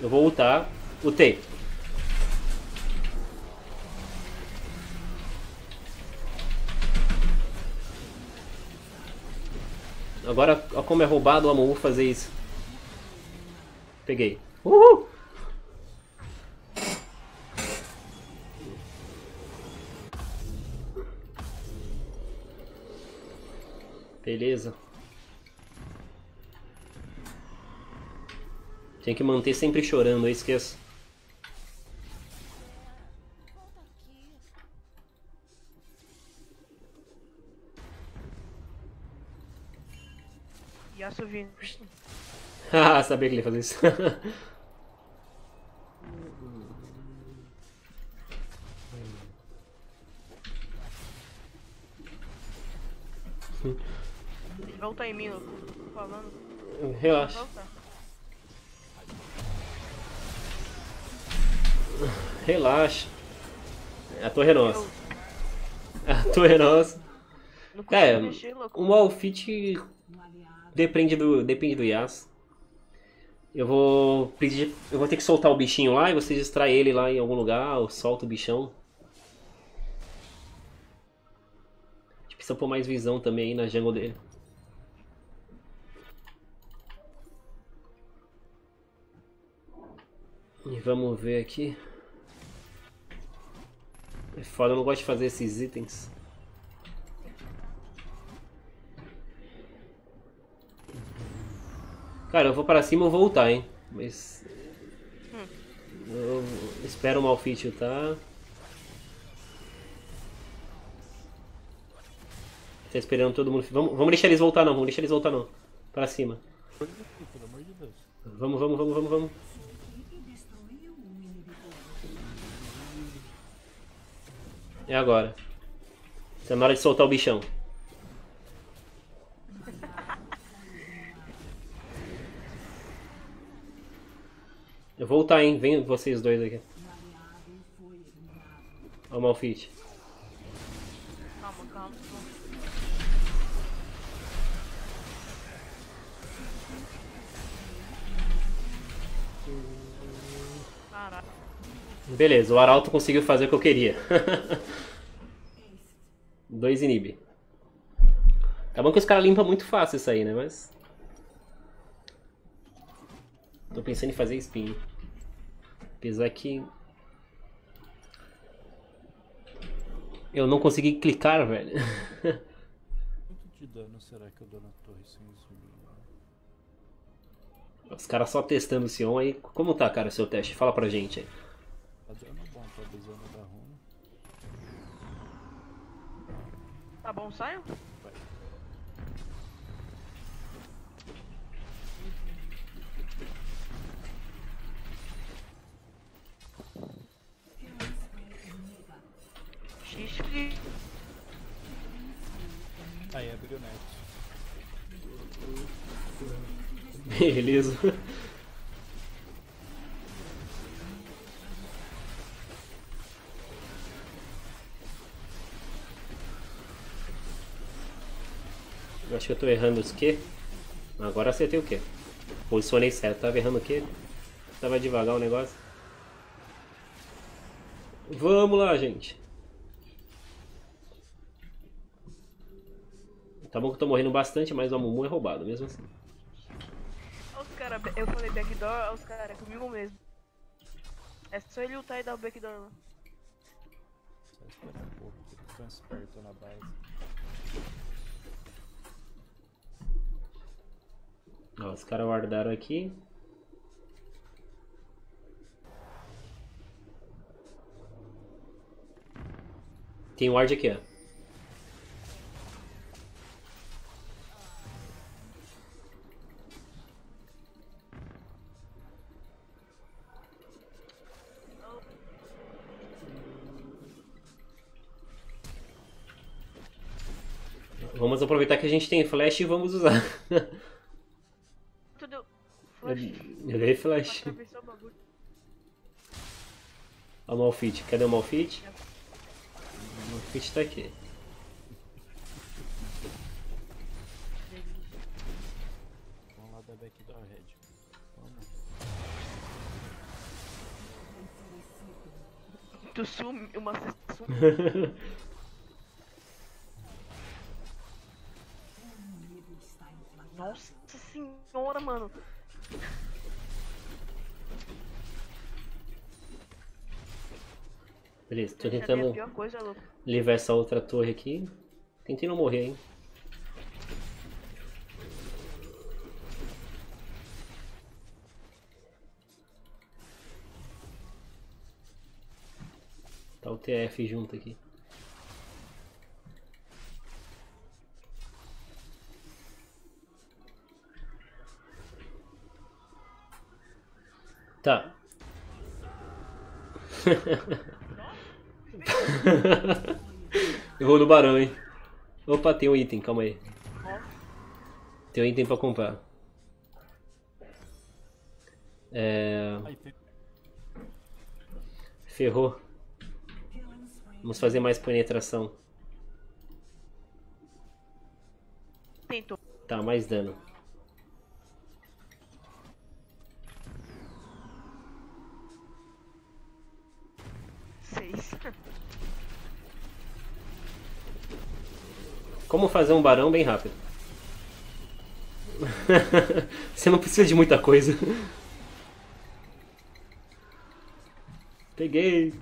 Eu vou ultar. Ultei. Agora, olha como é roubado o Amu fazer isso. Peguei. Uhul! Beleza. Tem que manter sempre chorando, eu esqueço. Yasuo vindo. Ah, sabia que ele ia fazer isso. Volta em mim, louco. Tô falando. Relaxa. Relaxa. A torre é nossa. A torre é nossa. É, um outfit depende do, depende do Yasuo. Eu vou, eu vou ter que soltar o bichinho lá e você distrai ele lá em algum lugar, ou solta o bichão. A gente precisa pôr mais visão também aí na jungle dele. E vamos ver aqui. É foda, eu não gosto de fazer esses itens. Cara, eu vou pra cima e vou voltar, hein? Mas... Hum. Eu espero o Malphite, tá? Tá esperando todo mundo... Vamos, vamos deixar eles voltar não, vamos deixar eles voltar não. Pra cima. Vamos, vamos, vamos, vamos, vamos. É agora. Tá na hora de soltar o bichão. Eu vou voltar, hein? Vem vocês dois aqui. Olha o Malphite. Calma, calma. Beleza, o Arauto conseguiu fazer o que eu queria. Dois inibe. Tá bom que os caras limpam muito fácil isso aí, né? Mas... tô pensando em fazer spin. Apesar que... eu não consegui clicar, velho. Quanto de dano será que eu dou na torre sem zumbi? Os caras só testando o Sion aí. Como tá, cara, o seu teste? Fala pra gente aí. Tá dando bom, tá dizendo da runa. Tá bom, saiu? Vai. Xixi. Aí abriu o net. Beleza. Acho que eu tô errando os Q. Agora acertei o Q. Posicionei certo, tava errando o Q. Tava devagar o negócio. Vamos lá, gente. Tá bom que eu tô morrendo bastante, mas o Amumu é roubado mesmo assim. Os cara, eu falei backdoor, os caras é comigo mesmo. É só ele lutar e dar o backdoor lá. Só esperar um pouco, tô esperto na base. Ó, os caras guardaram aqui. Tem ward aqui, ó. Vamos aproveitar que a gente tem flash e vamos usar. Eu dei flash. Olha o Malphite, cadê o Malphite? O Malphite tá aqui. Vamos lá da backdoor, Red. Vamos. Tu sume, uma sume. Nossa senhora, mano. Beleza, tô tentando coisa, livrar essa outra torre aqui. Tentei não morrer, hein. Tá o T F junto aqui. Tá. Eu vou no barão, hein. Opa, tem um item, calma aí. Tem um item pra comprar. É... Ferrou. Vamos fazer mais penetração. Tá, mais dano. Caraca! Como fazer um barão bem rápido? Você não precisa de muita coisa. Peguei!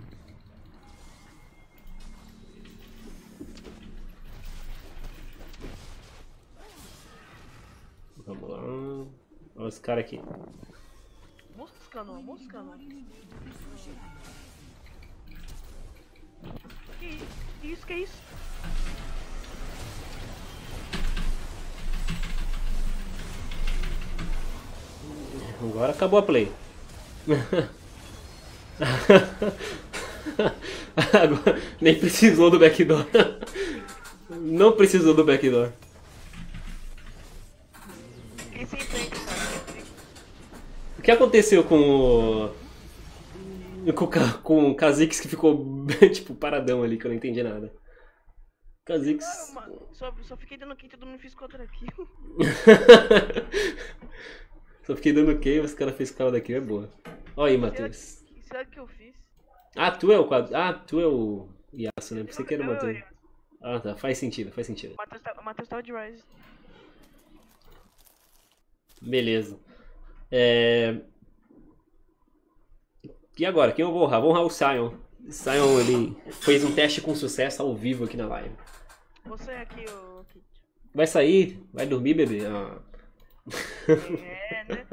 Vamos lá. Olha os caras aqui. Mosca não, mosca não. Que isso, que isso? Agora acabou a play. Agora, nem precisou do backdoor. Não precisou do backdoor. O que aconteceu com o com, com o Kha'Zix, que ficou tipo paradão ali, que eu não entendi nada. Kha'Zix. Só, só fiquei dando quinta e todo mundo fez contra aqui. Só fiquei dando Q e os caras fez quadra daquilo, é boa. Olha aí, Matheus. Será que eu fiz? Ah, tu é o quadro. Ah, tu é o Yasuo, né? Por você que era o Matheus. Ah, tá. Faz sentido, faz sentido. O Matheus tava de Rise. Beleza. É... E agora? Quem eu vou honrar? Vou honrar o Sion. Sion, ele fez um teste com sucesso ao vivo aqui na live. Você é aqui, ô Kit. Vai sair? Vai dormir, bebê? Ah. É, né?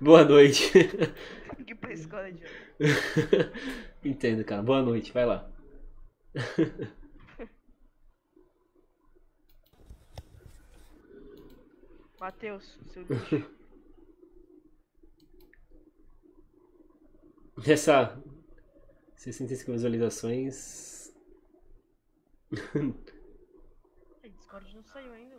Boa noite. Que pra escola de hoje. Entendo, cara. Boa noite, vai lá. Matheus, seu bicho. Essa sessenta e cinco visualizações. A Discord não saiu ainda.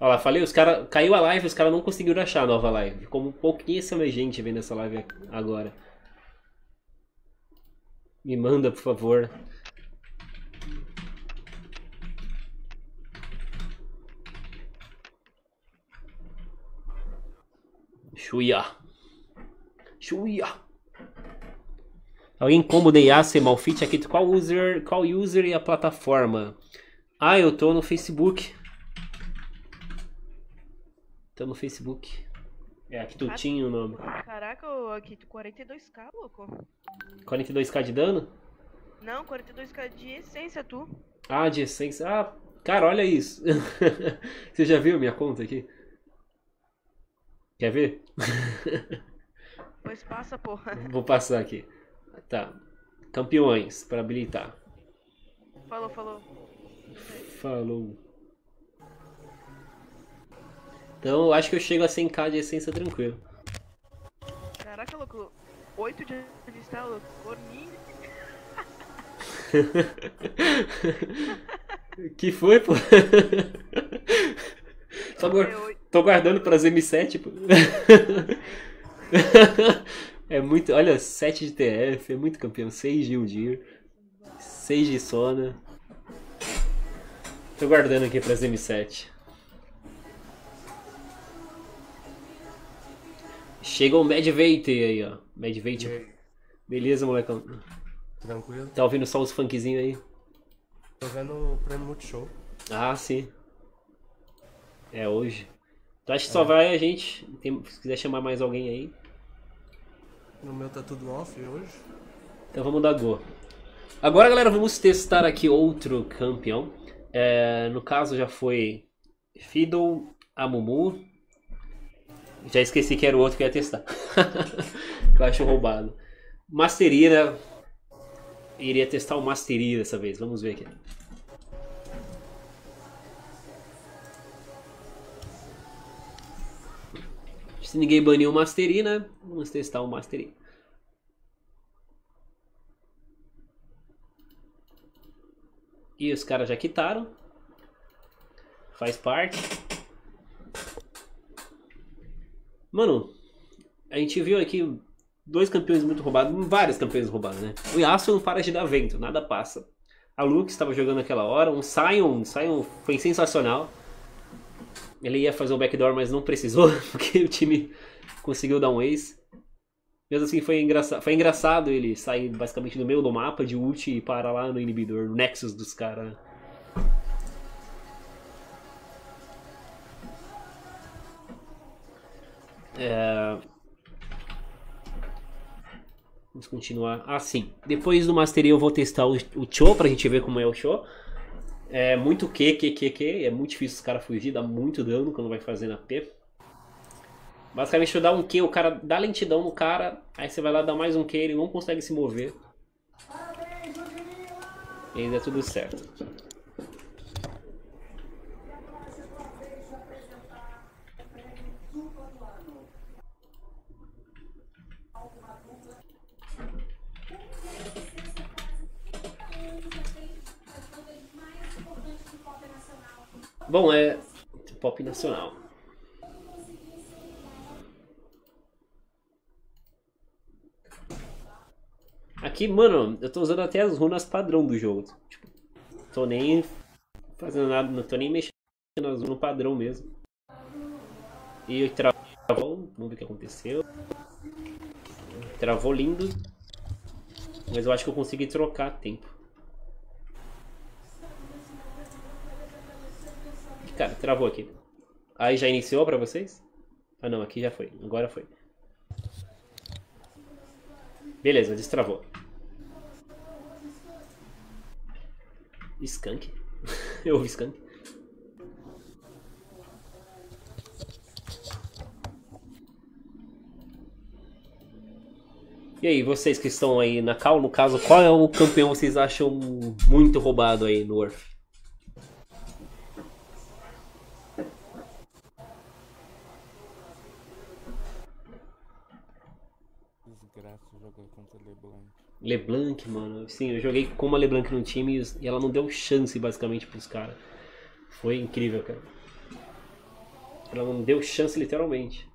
Olha lá, falei, os caras. Caiu a live, os caras não conseguiram achar a nova live. Ficou um pouquíssima gente vendo essa live agora. Me manda, por favor. Shuya. Shuya. Alguém combo de Yasuo e Malphite aqui. Qual user, qual user e a plataforma? Ah, eu tô no Facebook. Tá no Facebook. É, Akitotinho o nome. Caraca, Akito, quarenta e dois K, louco. quarenta e dois K de dano? Não, quarenta e dois K de essência, tu. Ah, de essência. Ah, cara, olha isso. Você já viu minha conta aqui? Quer ver? Pois passa, porra. Vou passar aqui. Tá. Campeões, pra habilitar. Falou, falou. Falou. Então eu acho que eu chego a cem K de essência tranquilo. Caraca, louco. oito de está louco. Que foi, pô? Só guard... Tô guardando para as M sete, pô. É muito... Olha, sete de T F, é muito campeão. seis de Udyr, seis de Sona. Tô guardando aqui para as M sete. Chegou o Medvate aí, ó. Medvate. Aí? Beleza, molecão. Tranquilo. Tá ouvindo só os funkzinhos aí? Tô vendo o Prêmio Multishow. Ah, sim. É hoje. Tu acha que é. Só vai a gente? Tem, se quiser chamar mais alguém aí. No meu tá tudo off hoje. Então vamos dar go. Agora, galera, vamos testar aqui outro campeão. É, no caso já foi Fiddle, Amumu. Já esqueci que era o outro que eu ia testar. Eu acho roubado. Masterira. Iria testar o Masterira dessa vez. Vamos ver aqui. Se ninguém baniu o Masterira, né? Vamos testar o Masterira. E os caras já quitaram. Faz parte. Mano, a gente viu aqui dois campeões muito roubados, vários campeões roubados, né? O Yasuo não para de dar vento, nada passa. A Lux estava jogando aquela hora, um Sion, um Sion foi sensacional. Ele ia fazer o backdoor, mas não precisou, porque o time conseguiu dar um ace. Mesmo assim, foi, engraça... foi engraçado ele sair basicamente no meio do mapa de ult e parar lá no inibidor, no nexus dos caras. É... Vamos continuar. Ah, sim. Depois do Mastery eu vou testar o, o Cho pra gente ver como é o Cho. É muito Q, Q, Q, Q. É muito difícil os caras fugir, dá muito dano quando vai fazendo a P. Basicamente, se eu dar um Q, o cara dá lentidão no cara, aí você vai lá dar mais um Q, ele não consegue se mover. E ainda é tudo certo. Bom, é pop nacional. Aqui, mano, eu tô usando até as runas padrão do jogo. Tipo, tô nem fazendo nada, não tô nem mexendo nas runas padrão mesmo. E travou, vamos ver o que aconteceu. Travou lindo. Mas eu acho que eu consegui trocar tempo. Cara, travou aqui. Aí já iniciou pra vocês? Ah não, aqui já foi. Agora foi. Beleza, destravou. Skunk. Eu ouvi skunk. E aí, vocês que estão aí na cal, no caso, qual é o campeão que vocês acham muito roubado aí no U R F? LeBlanc, mano, sim, eu joguei com uma LeBlanc no time e ela não deu chance basicamente pros caras. Foi incrível, cara. Ela não deu chance literalmente.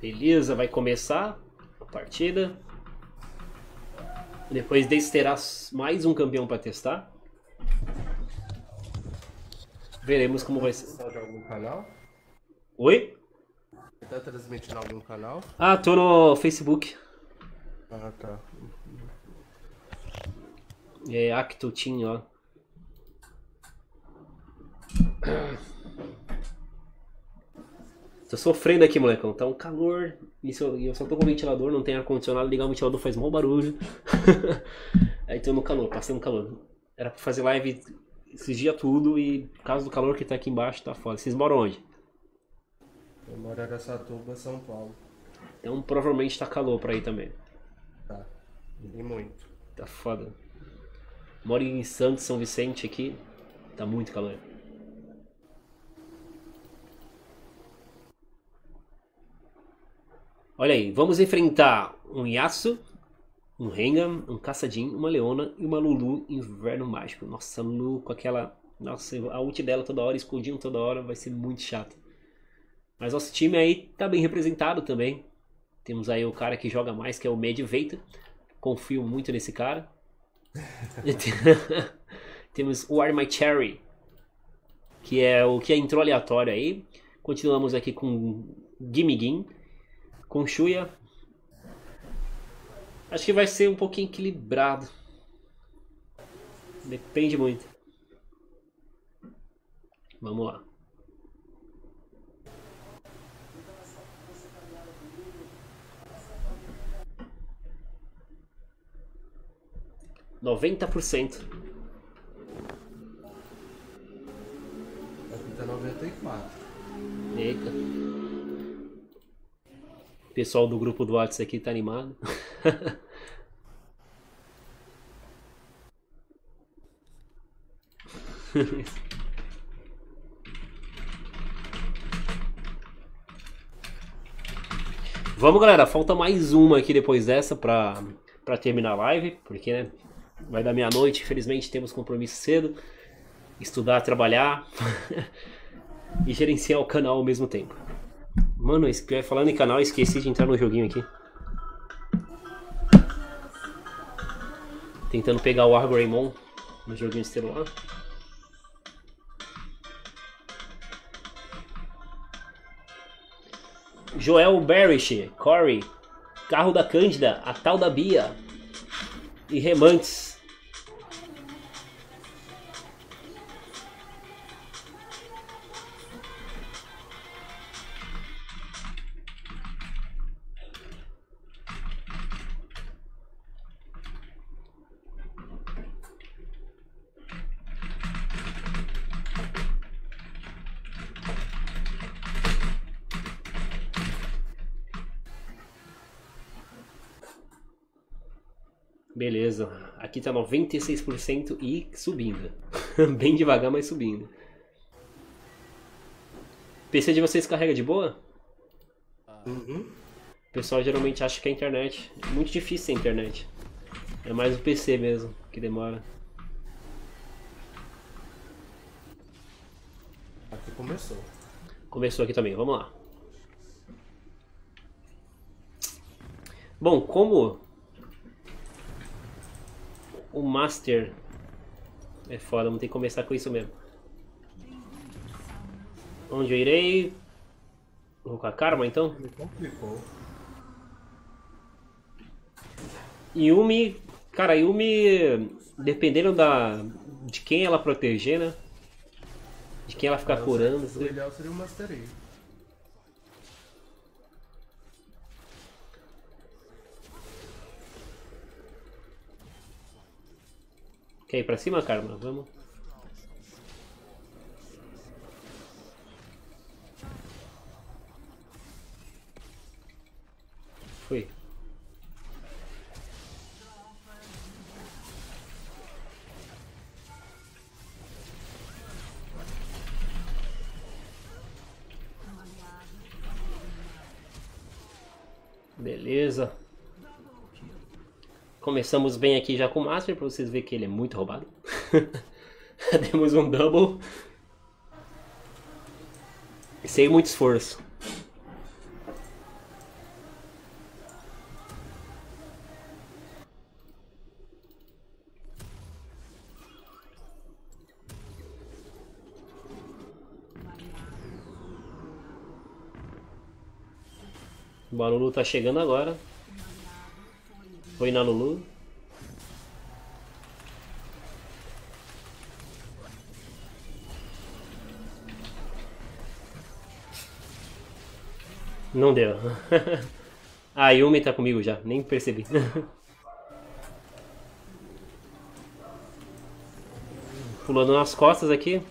Beleza, vai começar a partida. Depois desse terá mais um campeão pra testar. Veremos como vai ser. Oi? Você tá transmitindo algum canal? Ah, tô no Facebook. Ah, tá. É, Akito Team, ó. Tô sofrendo aqui, molecão. Tá um calor. E eu só tô com ventilador, não tem ar-condicionado. Ligar o ventilador faz mau barulho. Aí tô no calor, passando calor. Era pra fazer live esses dias tudo e por causa do calor que tá aqui embaixo, tá foda. Vocês moram onde? Eu moro em Araçatuba, São Paulo. Então provavelmente tá calor pra aí também. Tá. E muito. Tá foda. Moro em Santos, São Vicente aqui. Tá muito calor. Olha aí, vamos enfrentar um Yasuo, um Rengar, um Caçadinho, uma Leona e uma Lulu Inverno Mágico. Nossa, Lulu com aquela... Nossa, a ult dela toda hora, escondindo toda hora, vai ser muito chato. Mas nosso time aí tá bem representado também. Temos aí o cara que joga mais, que é o Medivator. Confio muito nesse cara. Temos o Army Cherry, que é o que é intro aleatório aí. Continuamos aqui com Gimigim, com Shuya. Acho que vai ser um pouquinho equilibrado. Depende muito. Vamos lá. noventa por cento. Aqui tá noventa e quatro por cento. Eita. O pessoal do grupo do WhatsApp aqui tá animado. Vamos, galera. Falta mais uma aqui depois dessa pra, pra terminar a live. Porque, né? Vai dar meia-noite, infelizmente temos compromisso cedo. Estudar, trabalhar e gerenciar o canal ao mesmo tempo. Mano, falando em canal, esqueci de entrar no joguinho aqui. Tentando pegar o Argoraimon no joguinho de celular. Joel Barish, Corey, Carro da Cândida, a tal da Bia e Remantes. Beleza, aqui tá noventa e seis por cento e subindo. Bem devagar, mas subindo. P C de vocês carrega de boa? Uhum. O pessoal geralmente acha que é a internet. Muito difícil a internet. É mais o P C mesmo, que demora. Aqui começou. Começou aqui também, vamos lá. Bom, como... o Master é foda, vamos ter que começar com isso mesmo. Onde eu irei? Vou com a Karma então? Me complicou. Yumi, cara, Yumi, dependendo da, de quem ela proteger, né? De quem ela ficar eu curando. O melhor seria o Master Yi. Quer ir pra cima, Karma? Vamos. Fui. Beleza. Começamos bem aqui já com o Master, pra vocês verem que ele é muito roubado. Demos um double. Sem muito esforço. O Barulu tá chegando agora. Foi na Lulu. Não deu. A Yumi tá comigo já, nem percebi. Pulando nas costas aqui.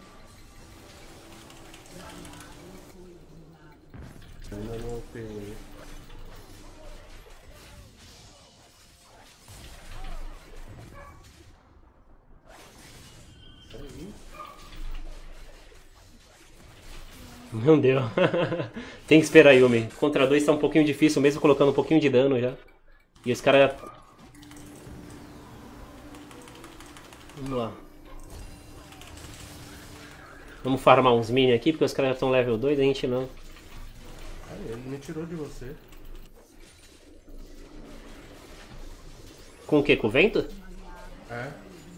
Não deu. Tem que esperar, Yumi. Contra dois tá um pouquinho difícil, mesmo colocando um pouquinho de dano já. E os caras... vamos lá. Vamos farmar uns minions aqui, porque os caras já estão level dois, a gente não. Ah, ele me tirou de você. Com o quê? Com o vento? É.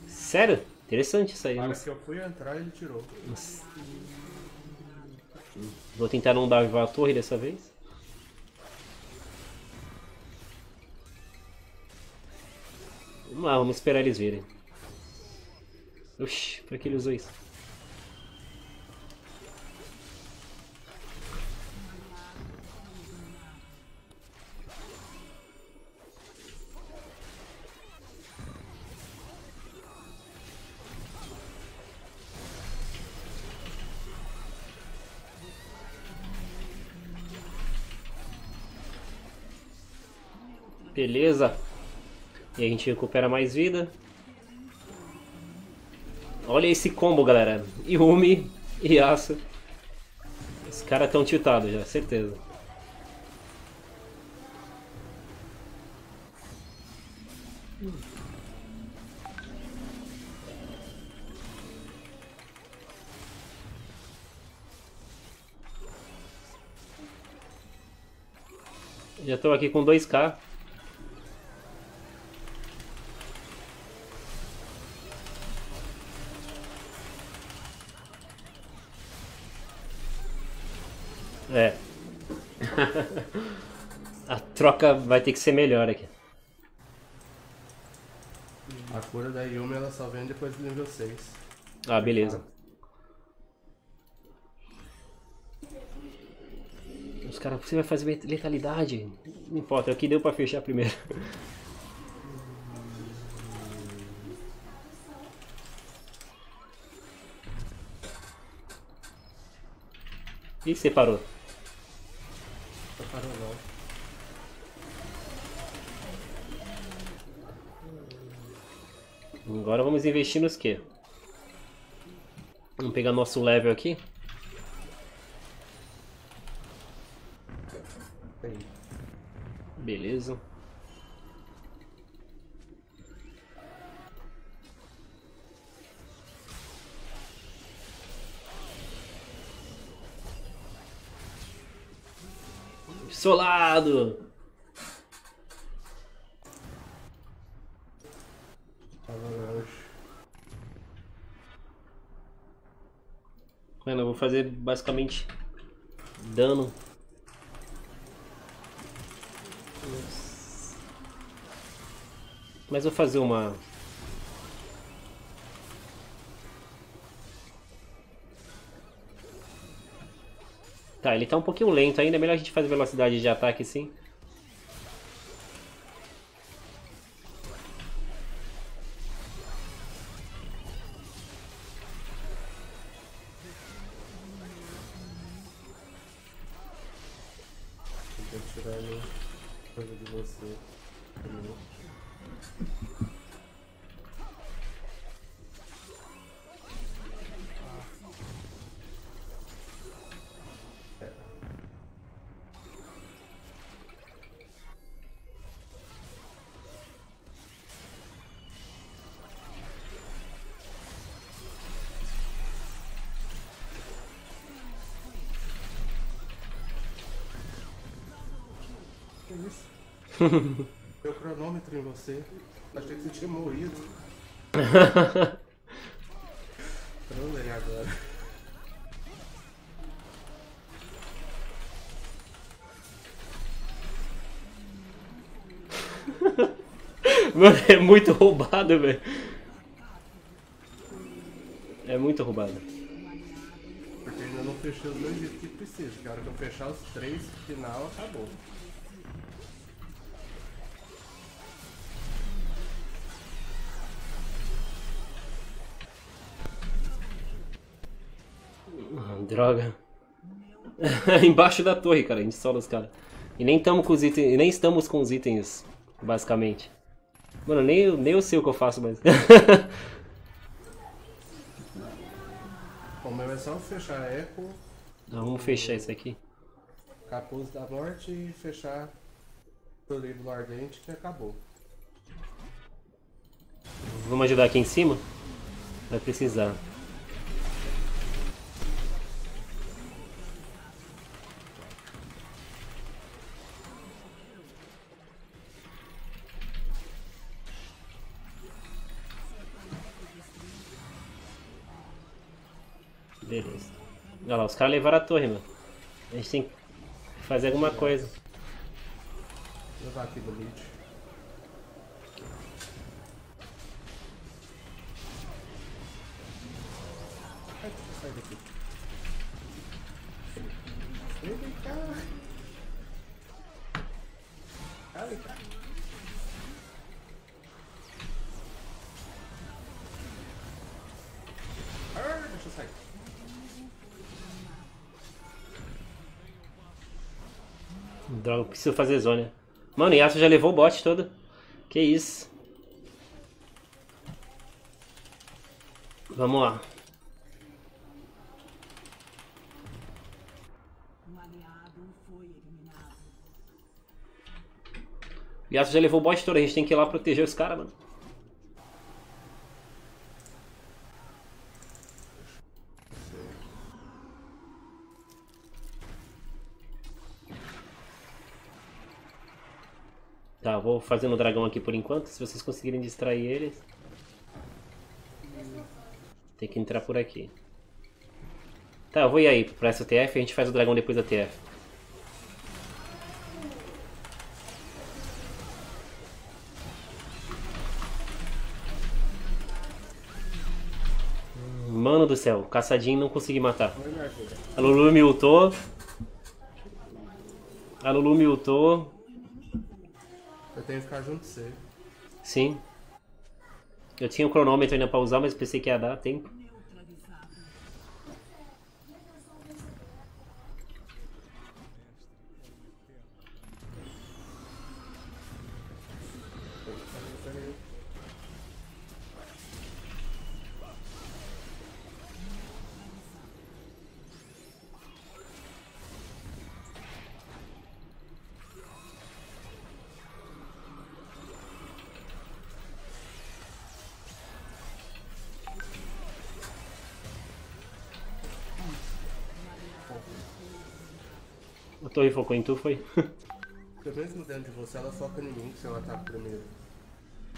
Sério? Interessante isso aí. Cara, que eu fui entrar, ele tirou. Nossa. Vou tentar não dar a torre dessa vez. Vamos lá, vamos esperar eles virem. Oxi, pra que ele usou isso? Beleza. E a gente recupera mais vida. Olha esse combo, galera. Yumi e Yasuo. Os caras estão tiltados já, certeza. Já estou aqui com dois K. A troca vai ter que ser melhor aqui. A cura da Yumi ela só vem depois do nível seis. Ah, beleza. Os caras, você vai fazer letalidade? Não importa, é o que deu pra fechar primeiro. E você parou? Não parou não. Agora vamos investir nos que? Vamos pegar nosso level aqui. Beleza. Solado! Mano, eu vou fazer basicamente dano. Mas vou fazer uma... Tá, ele tá um pouquinho lento ainda, é melhor a gente fazer velocidade de ataque sim. Meu cronômetro em você. Achei que você tinha morrido. Não lembro agora. Mano, é muito roubado, velho. É muito roubado. Porque ainda não fechei os dois jeitos que precisa. Na hora que eu fechar os três, final acabou. Droga. Embaixo da torre, cara. A gente sola os caras. E nem, tamo com os itens, e nem estamos com os itens, basicamente. Mano, nem, nem eu sei o que eu faço, mas... Bom, mas é só fechar a eco. Não, vamos fechar isso aqui. Capuz da morte e fechar o livro ardente que acabou. Vamos ajudar aqui em cima? Vai precisar. Beleza. Olha lá, os caras levaram a torre, mano. A gente tem que fazer alguma coisa. Vou levar aqui do lead. Sai daqui. Vem cá. Vem cá. Deixa eu sair. Droga, eu preciso fazer zona. Mano, o Yasuo já levou o bot todo. Que isso. Vamos lá. O Yasuo já levou o bot todo. A gente tem que ir lá proteger os caras, mano. Tá, vou fazer um dragão aqui por enquanto, se vocês conseguirem distrair eles. Tem que entrar por aqui. Tá, eu vou ir aí pra essa T F e a gente faz o dragão depois da T F. Mano do céu, caçadinho, não consegui matar. A Lulu me ultou. A Lulu me ultou. Eu tenho que ficar junto de você. Sim. Eu tinha o cronômetro ainda pra usar, mas pensei que ia dar tempo. A torre focou em tu, foi? Porque mesmo dentro de você, ela foca em mim se eu ataco primeiro.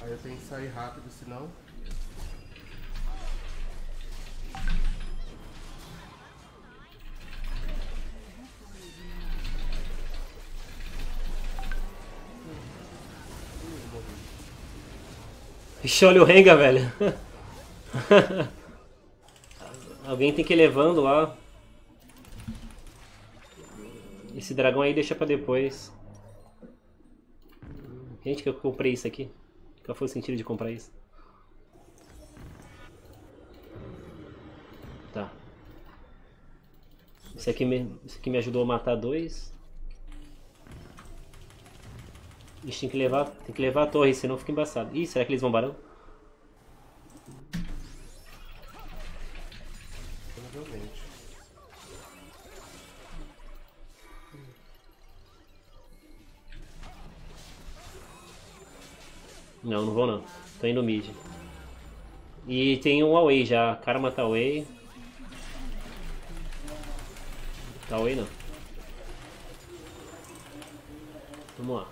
Aí eu tenho que sair rápido, senão... Ixi, olha o Renga, velho. Alguém tem que ir levando lá. Esse dragão aí deixa pra depois. Gente, que eu comprei isso aqui. Qual foi o sentido de comprar isso? Tá. Isso aqui me, isso aqui me ajudou a matar dois. Ixi, tem que levar, tem que levar a torre, senão fica embaçado. Ih, será que eles vão barão? Não, não vou não. Tô indo mid. E tem um away já. Karma tá away. Tá away não. Vamos lá.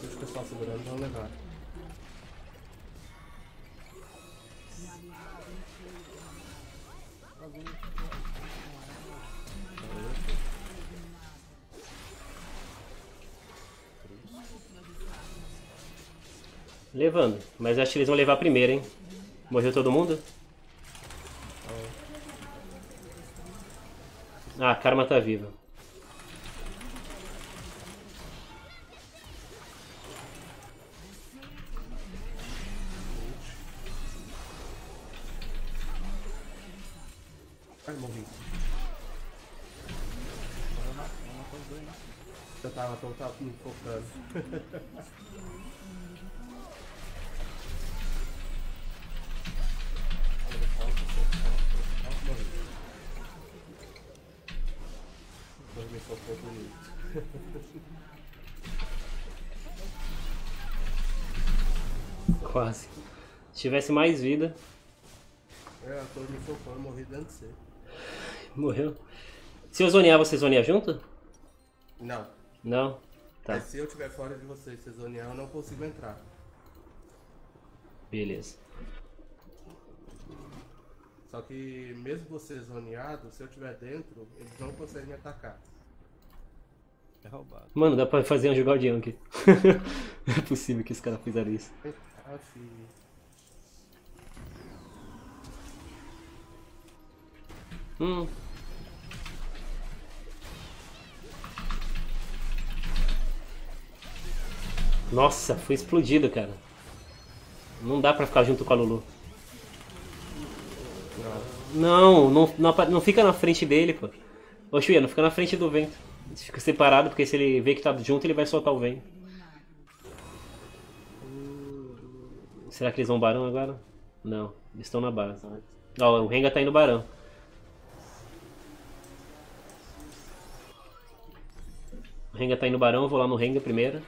Deixa eu ficar só segurando, vamos levar. Levando, mas acho que eles vão levar primeiro, hein? Morreu todo mundo? Ah, a Karma tá viva. Ai, morri. Eu tava, eu tava me focando. Quase. Se tivesse mais vida. É, a torre me focou, eu morri dentro de você. Morreu. Se eu zonear, você zoneia junto? Não. Não? Tá. Mas se eu estiver fora de você e você zonear, eu não consigo entrar. Beleza. Só que mesmo você zoneado, se eu estiver dentro, eles não conseguem me atacar. Mano, dá pra fazer um jogadinho aqui. Não é possível que os caras fizeram isso. Hum. Nossa, foi explodido, cara. Não dá pra ficar junto com a Lulu. Não, não, não, não fica na frente dele, pô. Ô, Shuya, não fica na frente do vento. Fica separado, porque se ele vê que tá junto, ele vai soltar o vento. Será que eles vão barão agora? Não, eles estão na base. Ó, o Renga tá indo barão. O Renga tá indo barão, eu vou lá no Renga primeiro.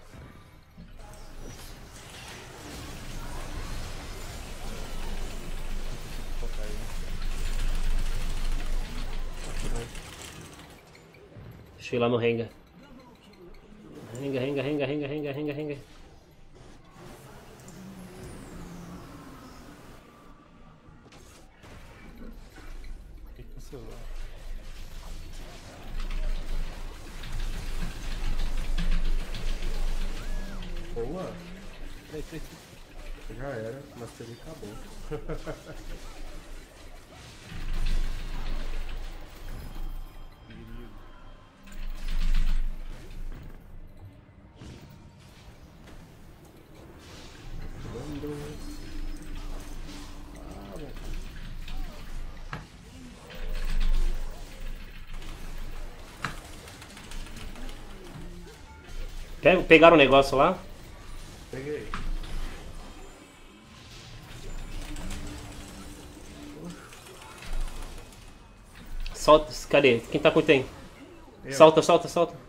Deixa eu ir lá no Renga. Renga, Renga, Renga, Renga, Renga, Renga, Renga. Boa! Já era, mas também acabou. Pegaram o negócio lá? Peguei. Solta, cadê? Quem tá com o tem? Eu. Solta, solta, solta.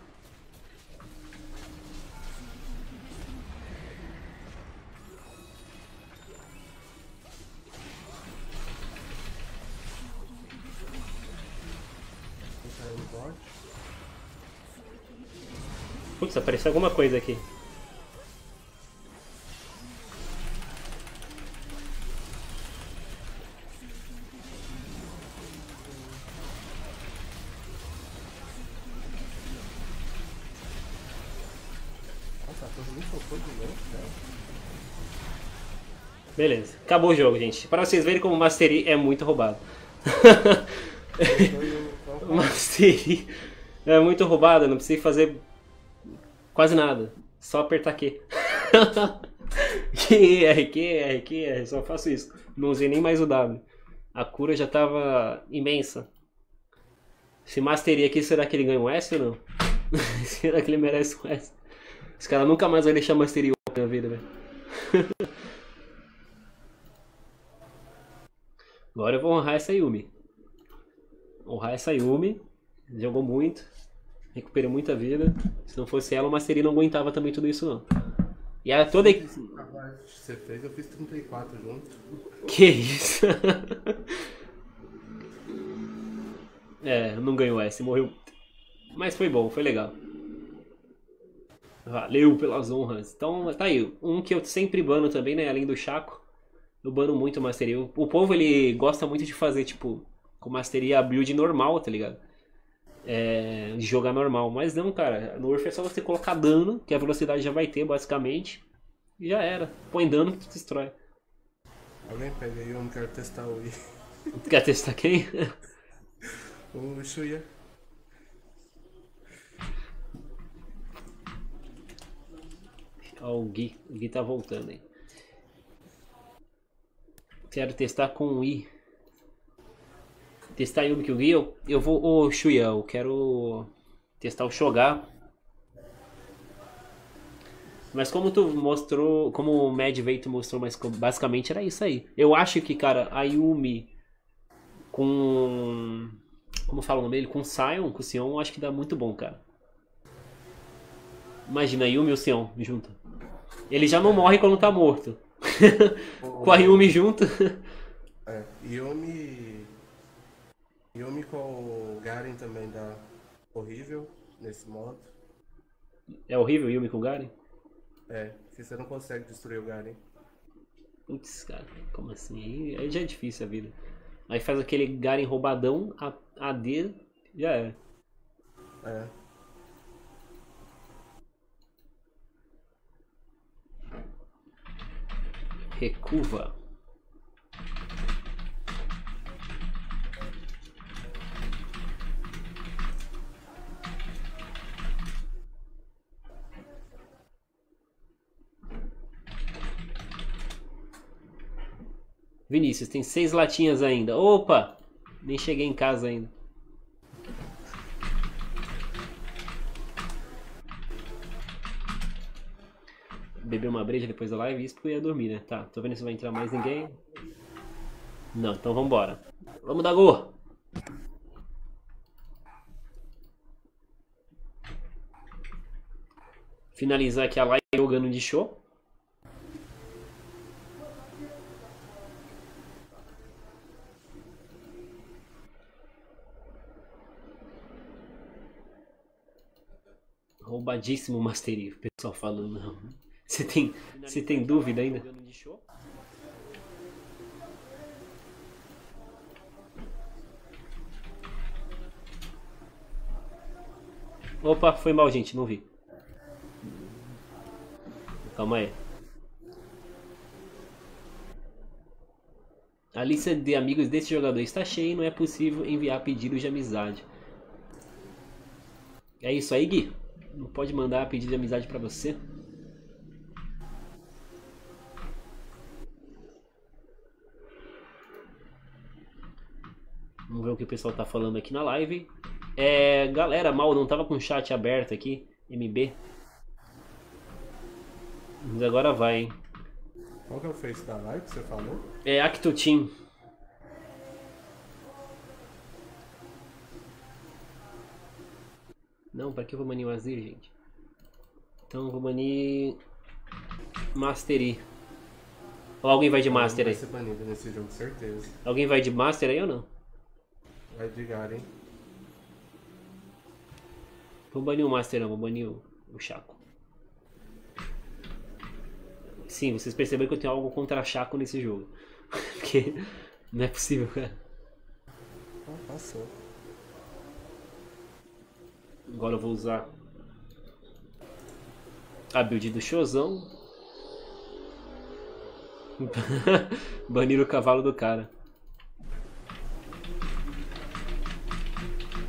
Putz, apareceu alguma coisa aqui. Beleza, acabou o jogo, gente. Para vocês verem como o Mastery é muito roubado. Mastery é muito roubado, não precisa fazer quase nada. Só apertar Q. Q R, Q R, Q R, só faço isso. Não usei nem mais o W. A cura já estava imensa. Se Mastery aqui, será que ele ganha um S ou não? Será que ele merece um S? Esse cara nunca mais vai deixar Mastery na vida, velho. Agora eu vou honrar essa Yumi. Honrar essa Yumi. Jogou muito. Recuperou muita vida. Se não fosse ela, o Mastery não aguentava também tudo isso, não. E a toda... Você fez, eu fiz trinta e quatro junto. Que isso? É, não ganhou S, morreu. Mas foi bom, foi legal. Valeu pelas honras. Então, tá aí. Um que eu sempre bano também, né? Além do Chaco. Eu bano muito o Mastery. O povo, ele gosta muito de fazer, tipo, com Mastery a build normal, tá ligado? É, jogar normal. Mas não, cara. No U R F é só você colocar dano, que a velocidade já vai ter, basicamente. E já era. Põe dano que tu destrói. Alguém pega aí, eu não quero testar o I. Quer testar quem? O Shuya. Ó, o Gui. O Gui tá voltando aí. Quero testar com o I. Testar Yumi que o Gui. Eu, eu vou. Ô, oh, Shuya, eu quero testar o Shogar. Mas como tu mostrou. Como o Mad veio, tu mostrou, mas basicamente era isso aí. Eu acho que, cara, a Yumi com. Como fala o nome dele? Com o Sion. Com o Sion, eu acho que dá muito bom, cara. Imagina, a Yumi e o Sion junto. Ele já não morre quando tá morto. Com a Yumi junto. É, Yumi. Yumi com o Garen também dá horrível nesse modo. É horrível Yumi com o Garen? É, porque você não consegue destruir o Garen. Putz, cara, como assim? Aí já é difícil a vida. Aí faz aquele Garen roubadão, A D, já é. É. Recuva. Vinícius, tem seis latinhas ainda. Opa! Nem cheguei em casa ainda. Beber uma breja depois da live, isso porque eu ia dormir, né? Tá, tô vendo se vai entrar mais ninguém. Não, então vambora. Vamos dar gol! Finalizar aqui a live jogando de show. Roubadíssimo Mastery, o pessoal falando, não. Você tem, você tem dúvida ainda? Opa, foi mal, gente, não vi. Calma aí. A lista de amigos desse jogador está cheia e não é possível enviar pedidos de amizade. É isso aí, Gui? Não pode mandar pedido de amizade pra você? Vamos ver o que o pessoal tá falando aqui na live. É, galera, mal, não tava com o chat aberto aqui, M B. Mas agora vai, hein? Qual que é o face da live que você falou? É Akito Team. Não, pra que eu vou banir o Azir, gente? Então eu vou banir... Mastery. Ou alguém vai de Master aí? Vai ser banido nesse jogo, certeza. Alguém vai de Master aí ou não? Vai de Garen. Vou banir o Master não, vou banir o, o Shaco. Sim, vocês perceberam que eu tenho algo contra Shaco nesse jogo. Porque não é possível, cara. Ah, passou. Agora eu vou usar a build do Chozão. Banir o cavalo do cara.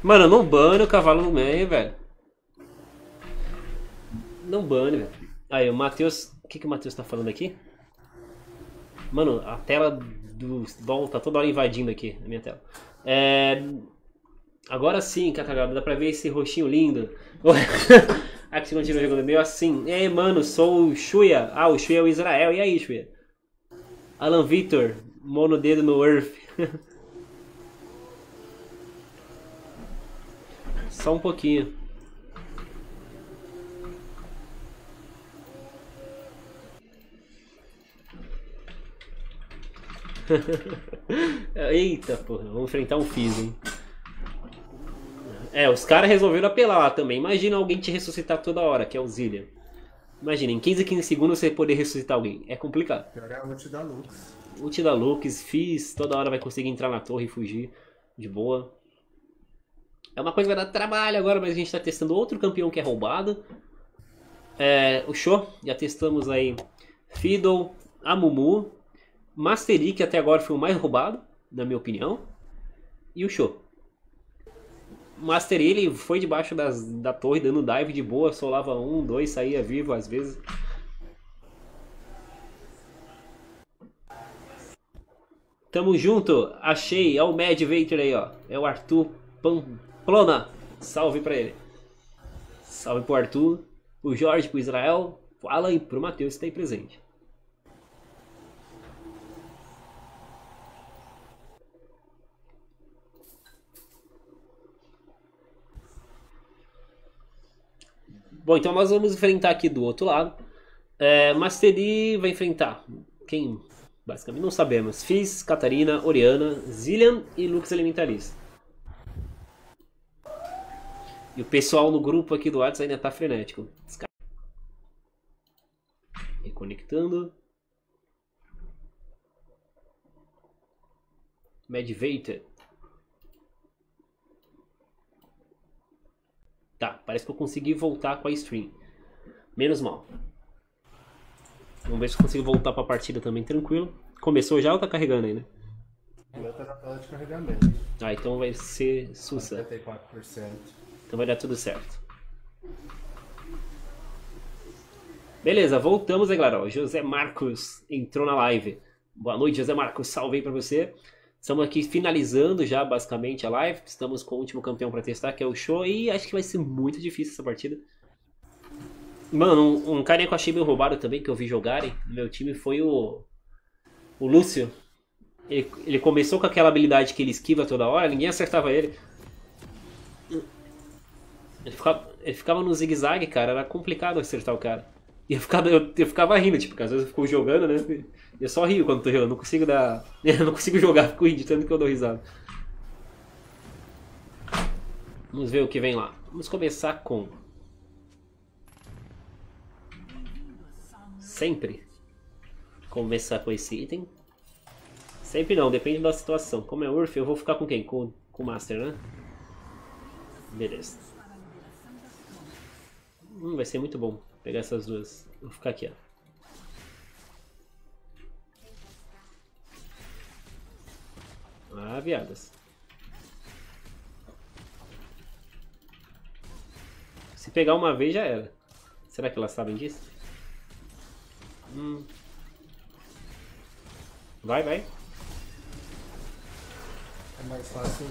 Mano, não bane o cavalo do meio, velho. Não bane, velho. Aí, o Matheus... O que, que o Matheus tá falando aqui? Mano, a tela do LoL tá toda hora invadindo aqui, a minha tela. É... Agora sim, Kakagaba, dá pra ver esse roxinho lindo. Ah, que você continua jogando meio assim. E aí, mano, sou o Shuya. Ah, o Shuya é o Israel. E aí, Shuya? Alan Vitor, mono dedo no U R F. Só um pouquinho. Eita porra, vamos enfrentar um Fizz, hein? É, os caras resolveram apelar lá também. Imagina alguém te ressuscitar toda hora, que é o Zillian. Imagina, em quinze, quinze segundos você poder ressuscitar alguém. É complicado. Pior é a ult da Lux. Ult da Lux, Fizz, toda hora vai conseguir entrar na torre e fugir de boa. É uma coisa que vai dar trabalho agora, mas a gente tá testando outro campeão que é roubado. É, o Show, já testamos aí Fiddle, a Mumu, Mastery, que até agora foi o mais roubado, na minha opinião, e o Show. Mastery, ele foi debaixo das, da torre dando dive de boa, solava um, dois, saía vivo às vezes. Tamo junto, achei, é o Mad Vader aí, ó, é o Arthur Pamplona, salve pra ele. Salve pro Arthur, pro Jorge, pro Israel, pro Alan e pro Matheus que tá aí presente. Bom, então nós vamos enfrentar aqui do outro lado. É, Mastery vai enfrentar quem? Basicamente não sabemos. Fizz, Catarina, Oriana, Zillian e Lux Elementalista. E o pessoal no grupo aqui do WhatsApp ainda tá frenético. Reconectando. Medvator. Tá, parece que eu consegui voltar com a stream. Menos mal. Vamos ver se eu consigo voltar pra partida também tranquilo. Começou já ou tá carregando aí, né? Ainda tá na tela de carregamento. Ah, então vai ser sussa. setenta e quatro por cento. Então vai dar tudo certo. Beleza, voltamos aí, galera. O José Marcos entrou na live. Boa noite, José Marcos. Salve aí pra você. Estamos aqui finalizando já basicamente a live, estamos com o último campeão para testar, que é o Show, e acho que vai ser muito difícil essa partida. Mano, um, um carinha que eu achei meio roubado também, que eu vi jogarem no meu time, foi o, o Lúcio. Ele, ele começou com aquela habilidade que ele esquiva toda hora, ninguém acertava ele. Ele ficava, ele ficava no zigue-zague, cara, era complicado acertar o cara. E eu ficava, eu, eu ficava rindo, tipo, porque às vezes eu fico jogando, né? Eu só rio quando tô rindo, eu não consigo dar. Eu não consigo jogar, fico rindo, tanto que eu dou risada. Vamos ver o que vem lá. Vamos começar com. Sempre. Começar com esse item. Sempre não, depende da situação. Como é U R F, eu vou ficar com quem? Com, com o Master, né? Beleza. Hum, vai ser muito bom. Vou pegar essas duas. Vou ficar aqui, ó. aviadas. Se pegar uma vez já era. Será que elas sabem disso? Hum. Vai, vai. É mais fácil.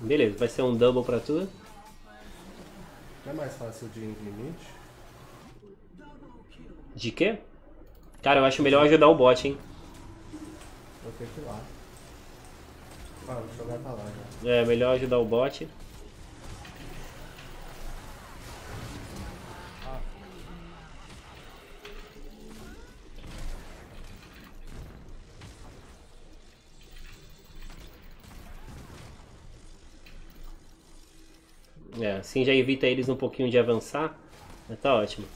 Beleza, vai ser um double pra tu. É mais fácil de limite. De quê? Cara, eu acho melhor ajudar o bot, hein? Vou ter que ir lá. Ah, vou jogar pra lá já. É, melhor ajudar o bot. É, assim já evita eles um pouquinho de avançar. Mas tá ótimo.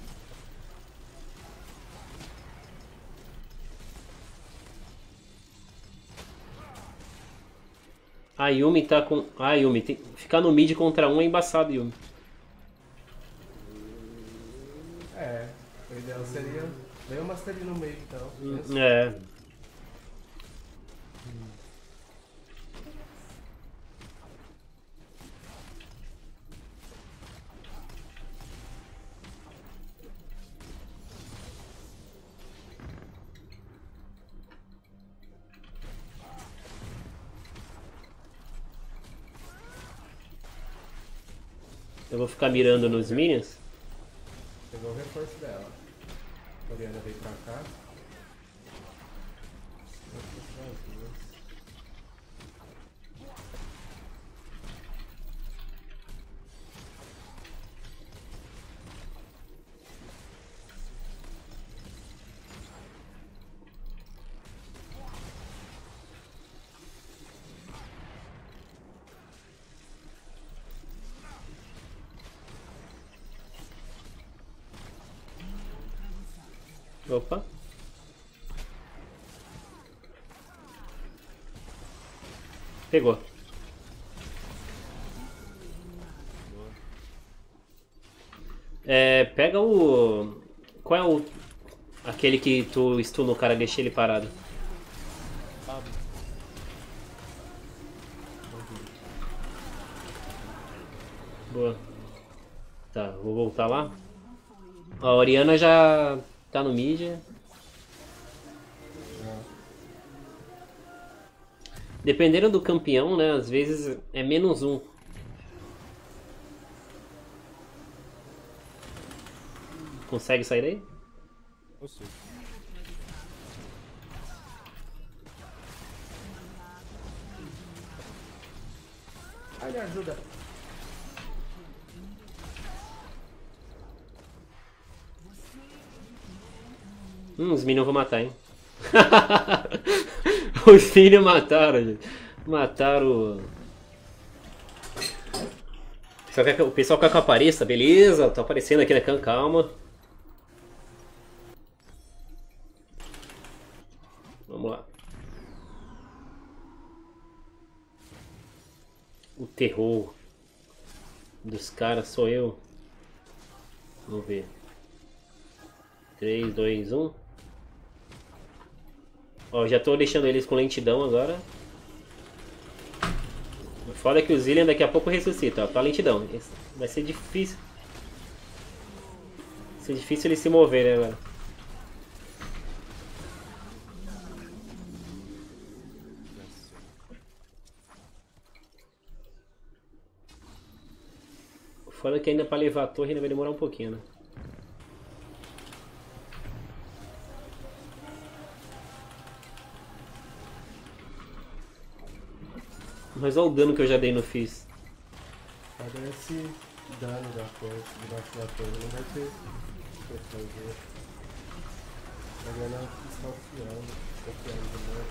A Yumi tá com... Ah, Yumi, tem... ficar no mid contra um é embaçado, Yumi. É, o ideal seria... Vem o Mastery no meio, então. É. Eu vou ficar mirando nos minions. Pegou o reforço dela. A Oriana veio pra cá. Opa. Pegou. É, pega o... Qual é o... Aquele que tu stuna o cara, deixa ele parado. Boa. Tá, vou voltar lá. A Oriana já... Tá no mid. Dependendo do campeão, né? Às vezes é menos um. Consegue sair daí? Consigo. Ai, me ajuda. Hum, os minions vão matar, hein? Os minions mataram, gente. Mataram. O pessoal quer que eu apareça, beleza? Tá aparecendo aqui na can, calma. Vamos lá. O terror dos caras sou eu. Vamos ver. três, dois, um. Ó, já tô deixando eles com lentidão agora. Foda que o Zillian daqui a pouco ressuscita, ó. Tá lentidão. Vai ser difícil. Vai ser difícil eles se moverem, né, velho? Foda que ainda pra levar a torre ainda vai demorar um pouquinho, né? Mas olha o dano que eu já dei no Fizz. Agora esse dano da coisa, debaixo da torre, não vai ter. Agora está confiando, confiando demais.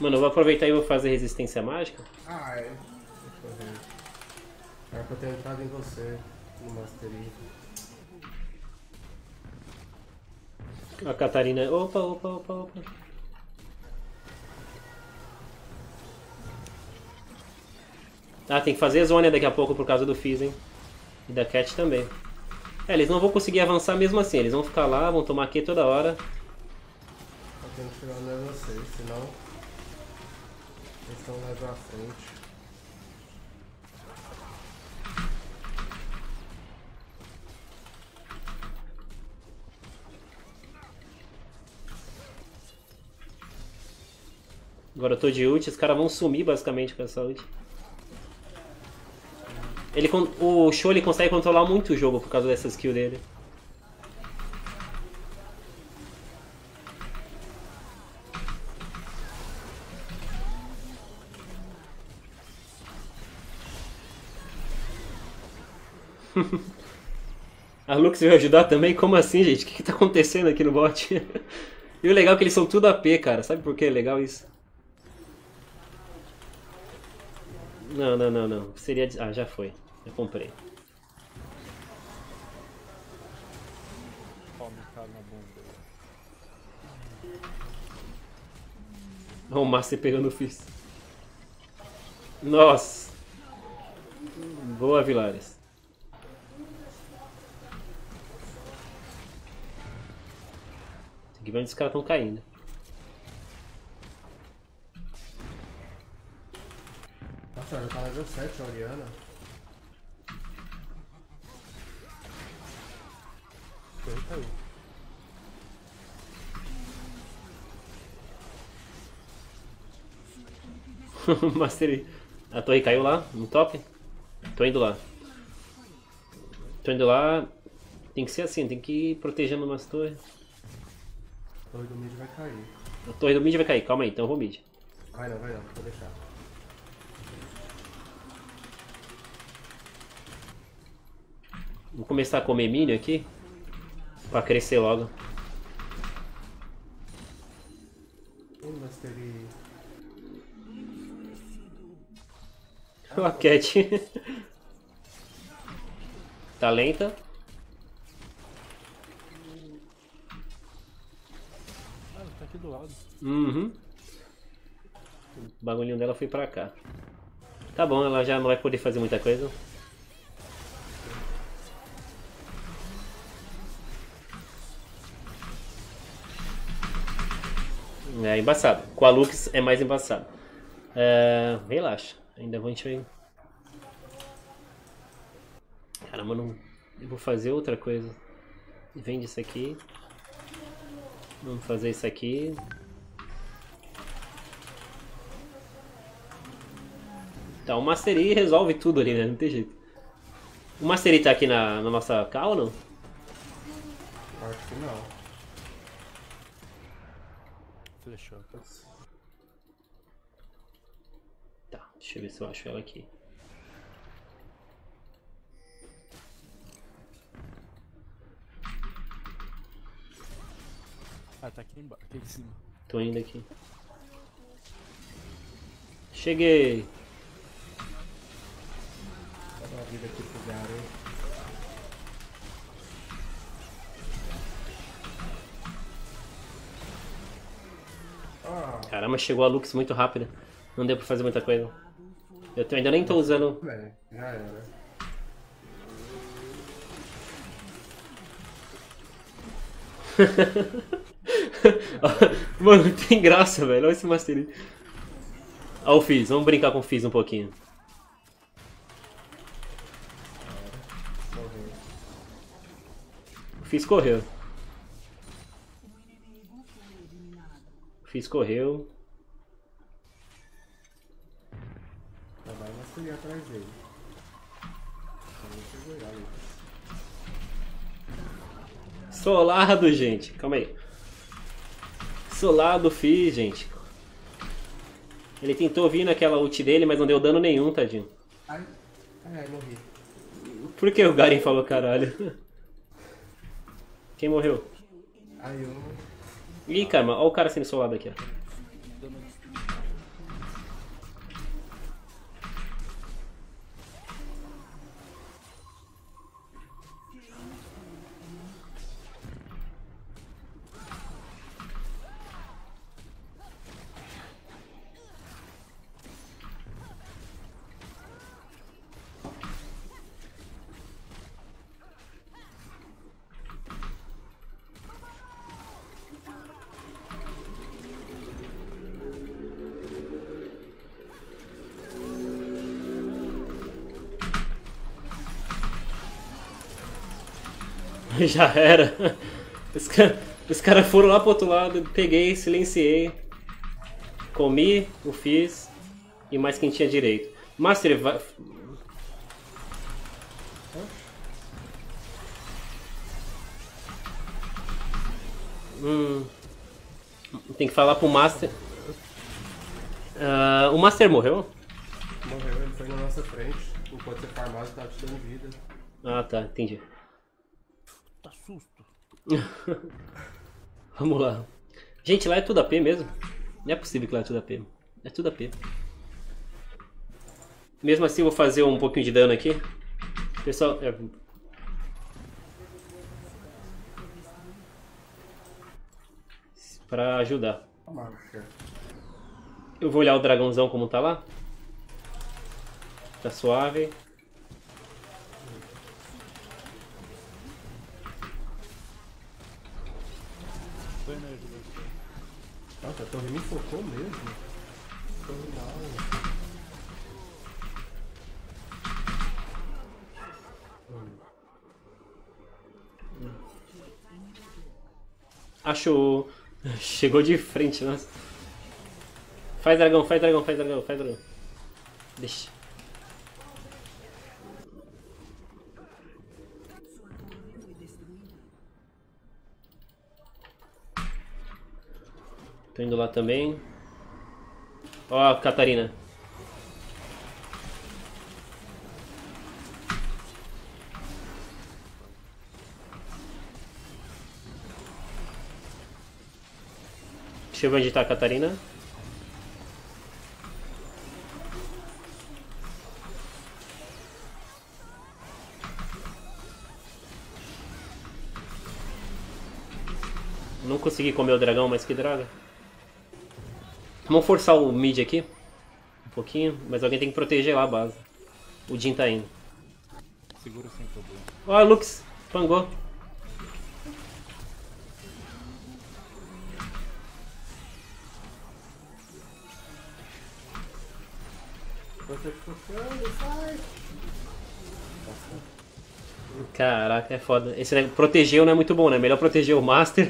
Mano, eu vou aproveitar e vou fazer resistência mágica. Ah, é. Era pra ter entrado em você, no Mastery. A Catarina... Opa, opa, opa, opa. Ah, tem que fazer a zona daqui a pouco por causa do Fizz, hein? E da Cat também. É, eles não vão conseguir avançar mesmo assim, eles vão ficar lá, vão tomar Q toda hora. Eu tenho que chegar no level seis, senão eles estão mais pra frente. Agora eu tô de ult, os caras vão sumir basicamente com essa ult. Ele, o Show ele consegue controlar muito o jogo por causa dessa skill dele. A Lux veio ajudar também? Como assim, gente? O que que tá acontecendo aqui no bot? E o legal é que eles são tudo A P, cara. Sabe por que é legal isso? Não, não, não, não. Seria... Ah, já foi. Eu comprei. Olha o Master pegando o Fizz. Nossa! Boa, Vilares. Tem que ver onde os caras estão caindo. Nossa, já tá level sete, a Oriana. Caiu. Master, a torre caiu lá, no top? Tô indo lá. Tô indo lá. Tem que ser assim, tem que ir protegendo umas torres. A torre do mid vai cair. A torre do mid vai cair, calma aí, então eu vou mid. Vai não, vai não, vou deixar. Vou começar a comer milho aqui, pra crescer logo. Uma Cat. Tá lenta. Ah, tá aqui do lado. Uhum. O bagulhinho dela foi pra cá. Tá bom, ela já não vai poder fazer muita coisa. É embaçado. Com a Lux é mais embaçado. É, relaxa. Ainda vou a gente vai... Caramba, não... eu vou fazer outra coisa. Vende isso aqui. Vamos fazer isso aqui. Tá, o Master Yi resolve tudo ali, né? Não tem jeito. O Master Yi tá aqui na, na nossa K ou não? Acho que não. Fechou. Tá, deixa eu ver se eu acho ela aqui. Ah, tá aqui embaixo, aqui em cima. Tô indo aqui. Cheguei! Tá dando uma vida aqui pro garoto. Caramba, chegou a Lux muito rápida. Não deu pra fazer muita coisa. Eu ainda nem tô usando. É, já era. Mano, não tem graça, velho. Olha esse Master Yi. Olha o Fizz, vamos brincar com o Fizz um pouquinho. O Fizz correu. Fizz correu. Vai mais atrás dele. Solado, gente. Calma aí. Solado, Fizz, gente. Ele tentou vir naquela ult dele, mas não deu dano nenhum, tadinho. Ai, ai, morri. Por que o Garen falou caralho? Quem morreu? Ai, eu não... Ih, cara, olha o cara sendo solado aqui, ó. Já era. Os caras os cara foram lá pro outro lado, peguei, silenciei. Comi, o fiz. E mais quem tinha direito. Master vai... Hum... Tem que falar pro Master... Uh, o Master morreu? Morreu, ele foi na nossa frente. Enquanto você farmava, ele tava te dando vida. Ah tá, entendi. Tá susto. Vamos lá. Gente, lá é tudo A P mesmo? Não é possível que lá é tudo A P. É tudo A P. Mesmo assim, eu vou fazer um pouquinho de dano aqui. Pessoal... É... Pra ajudar. Eu vou olhar o dragãozão como tá lá. Tá suave. Nossa, a torre me focou mesmo. Achou. Chegou de frente, nossa. Faz dragão, faz dragão, faz dragão, faz dragão. Deixa. Tô indo lá também. Ó, a Catarina. Deixa eu ver onde tá a Catarina. Não consegui comer o dragão, mas que draga. Vamos forçar o mid aqui. Um pouquinho, mas alguém tem que proteger lá a base. O Jhin tá indo. Segura sem problema. Ó, oh, Lux, pangou. Caraca, é foda. Esse negócio, proteger não é muito bom, né? Melhor proteger o Master.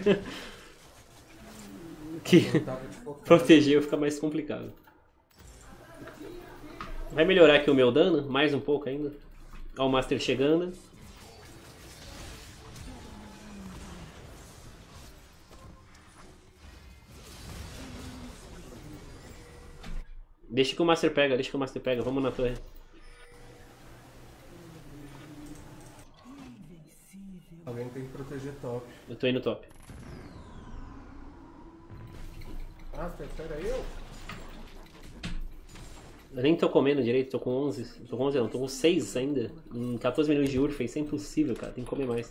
Que proteger fica mais complicado. Vai melhorar aqui o meu dano, mais um pouco ainda. Ó o Master chegando. Deixa que o Master pega, deixa que o Master pega, vamos na torre. Alguém tem que proteger top. Eu tô indo top. Master, pera eu? Eu nem tô comendo direito, tô com onze. Tô com onze não, tô com seis ainda. Em quatorze milhões de U R F, isso é impossível, cara, tem que comer mais.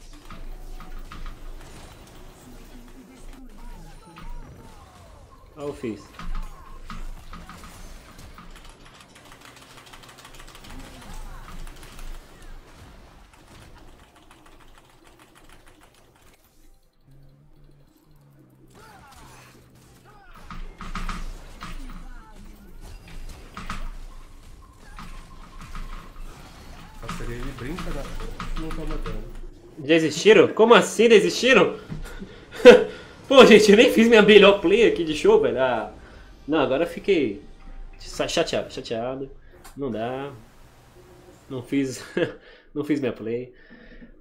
Ah, eu fiz. Ele brinca da não toma dano. Desistiram? Como assim desistiram? Pô, gente, eu nem fiz minha melhor play aqui de show, velho. Ah, não, agora eu fiquei chateado, chateado. Não dá. Não fiz, não fiz minha play.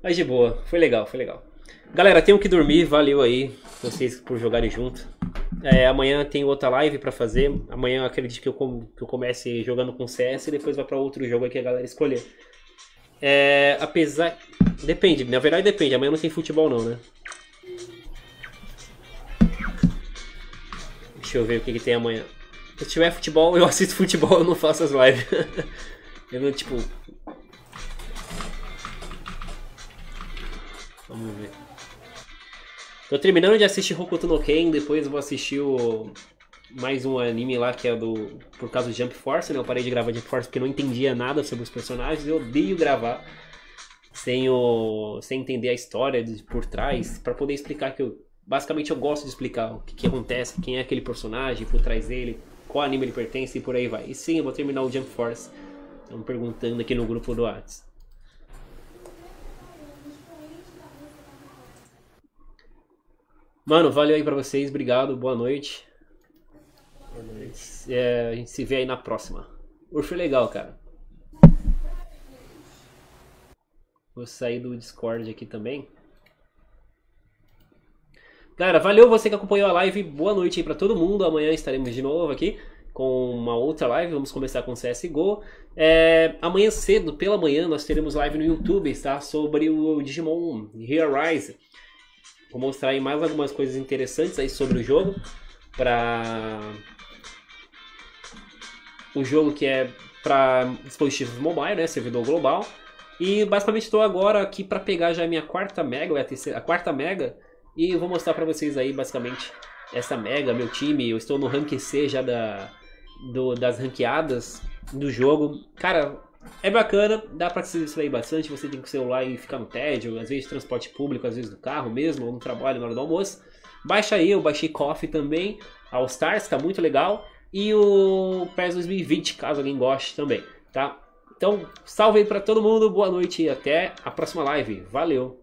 Mas de boa, foi legal, foi legal. Galera, tenho que dormir, valeu aí vocês por jogarem junto. É, amanhã tem outra live pra fazer. Amanhã eu acredito que eu, com, que eu comece jogando com C S e depois vai pra outro jogo aí que a galera escolher. É, apesar... Depende, na verdade depende, amanhã não tem futebol não, né? Deixa eu ver o que, que tem amanhã. Se tiver futebol, eu assisto futebol, eu não faço as lives. Eu não, tipo... Vamos ver. Tô terminando de assistir Hokuto no Ken, depois vou assistir o... mais um anime lá que é do... por causa do Jump Force, né? Eu parei de gravar Jump Force porque eu não entendia nada sobre os personagens. Eu odeio gravar sem, o, sem entender a história de, por trás, pra poder explicar que eu... Basicamente eu gosto de explicar o que, que acontece, quem é aquele personagem, por trás dele, qual anime ele pertence e por aí vai. E sim, eu vou terminar o Jump Force. Estão me perguntando aqui no grupo do WhatsApp. Mano, valeu aí pra vocês, obrigado, boa noite. Boa noite. É, a gente se vê aí na próxima. Urf é legal, cara. Vou sair do Discord aqui também. Galera, valeu você que acompanhou a live. Boa noite aí pra todo mundo. Amanhã estaremos de novo aqui com uma outra live. Vamos começar com C S G O. É, amanhã cedo, pela manhã, nós teremos live no YouTube, tá? Sobre o Digimon Re-Arise. Vou mostrar aí mais algumas coisas interessantes aí sobre o jogo. Pra... O jogo que é para dispositivos mobile, né? Servidor global. E basicamente estou agora aqui para pegar já a minha quarta mega, ou é a terceira, a quarta mega. E vou mostrar para vocês aí basicamente essa mega, meu time. Eu estou no rank C já da, do, das ranqueadas do jogo. Cara, é bacana, dá para se distrair bastante. Você tem que celular e ficar no tédio, às vezes transporte público, às vezes no carro mesmo, ou no trabalho na hora do almoço. Baixa aí, eu baixei Coffee também, All Stars, tá muito legal. E o P E S dois mil e vinte, caso alguém goste também, tá? Então, salve aí pra todo mundo, boa noite e até a próxima live. Valeu!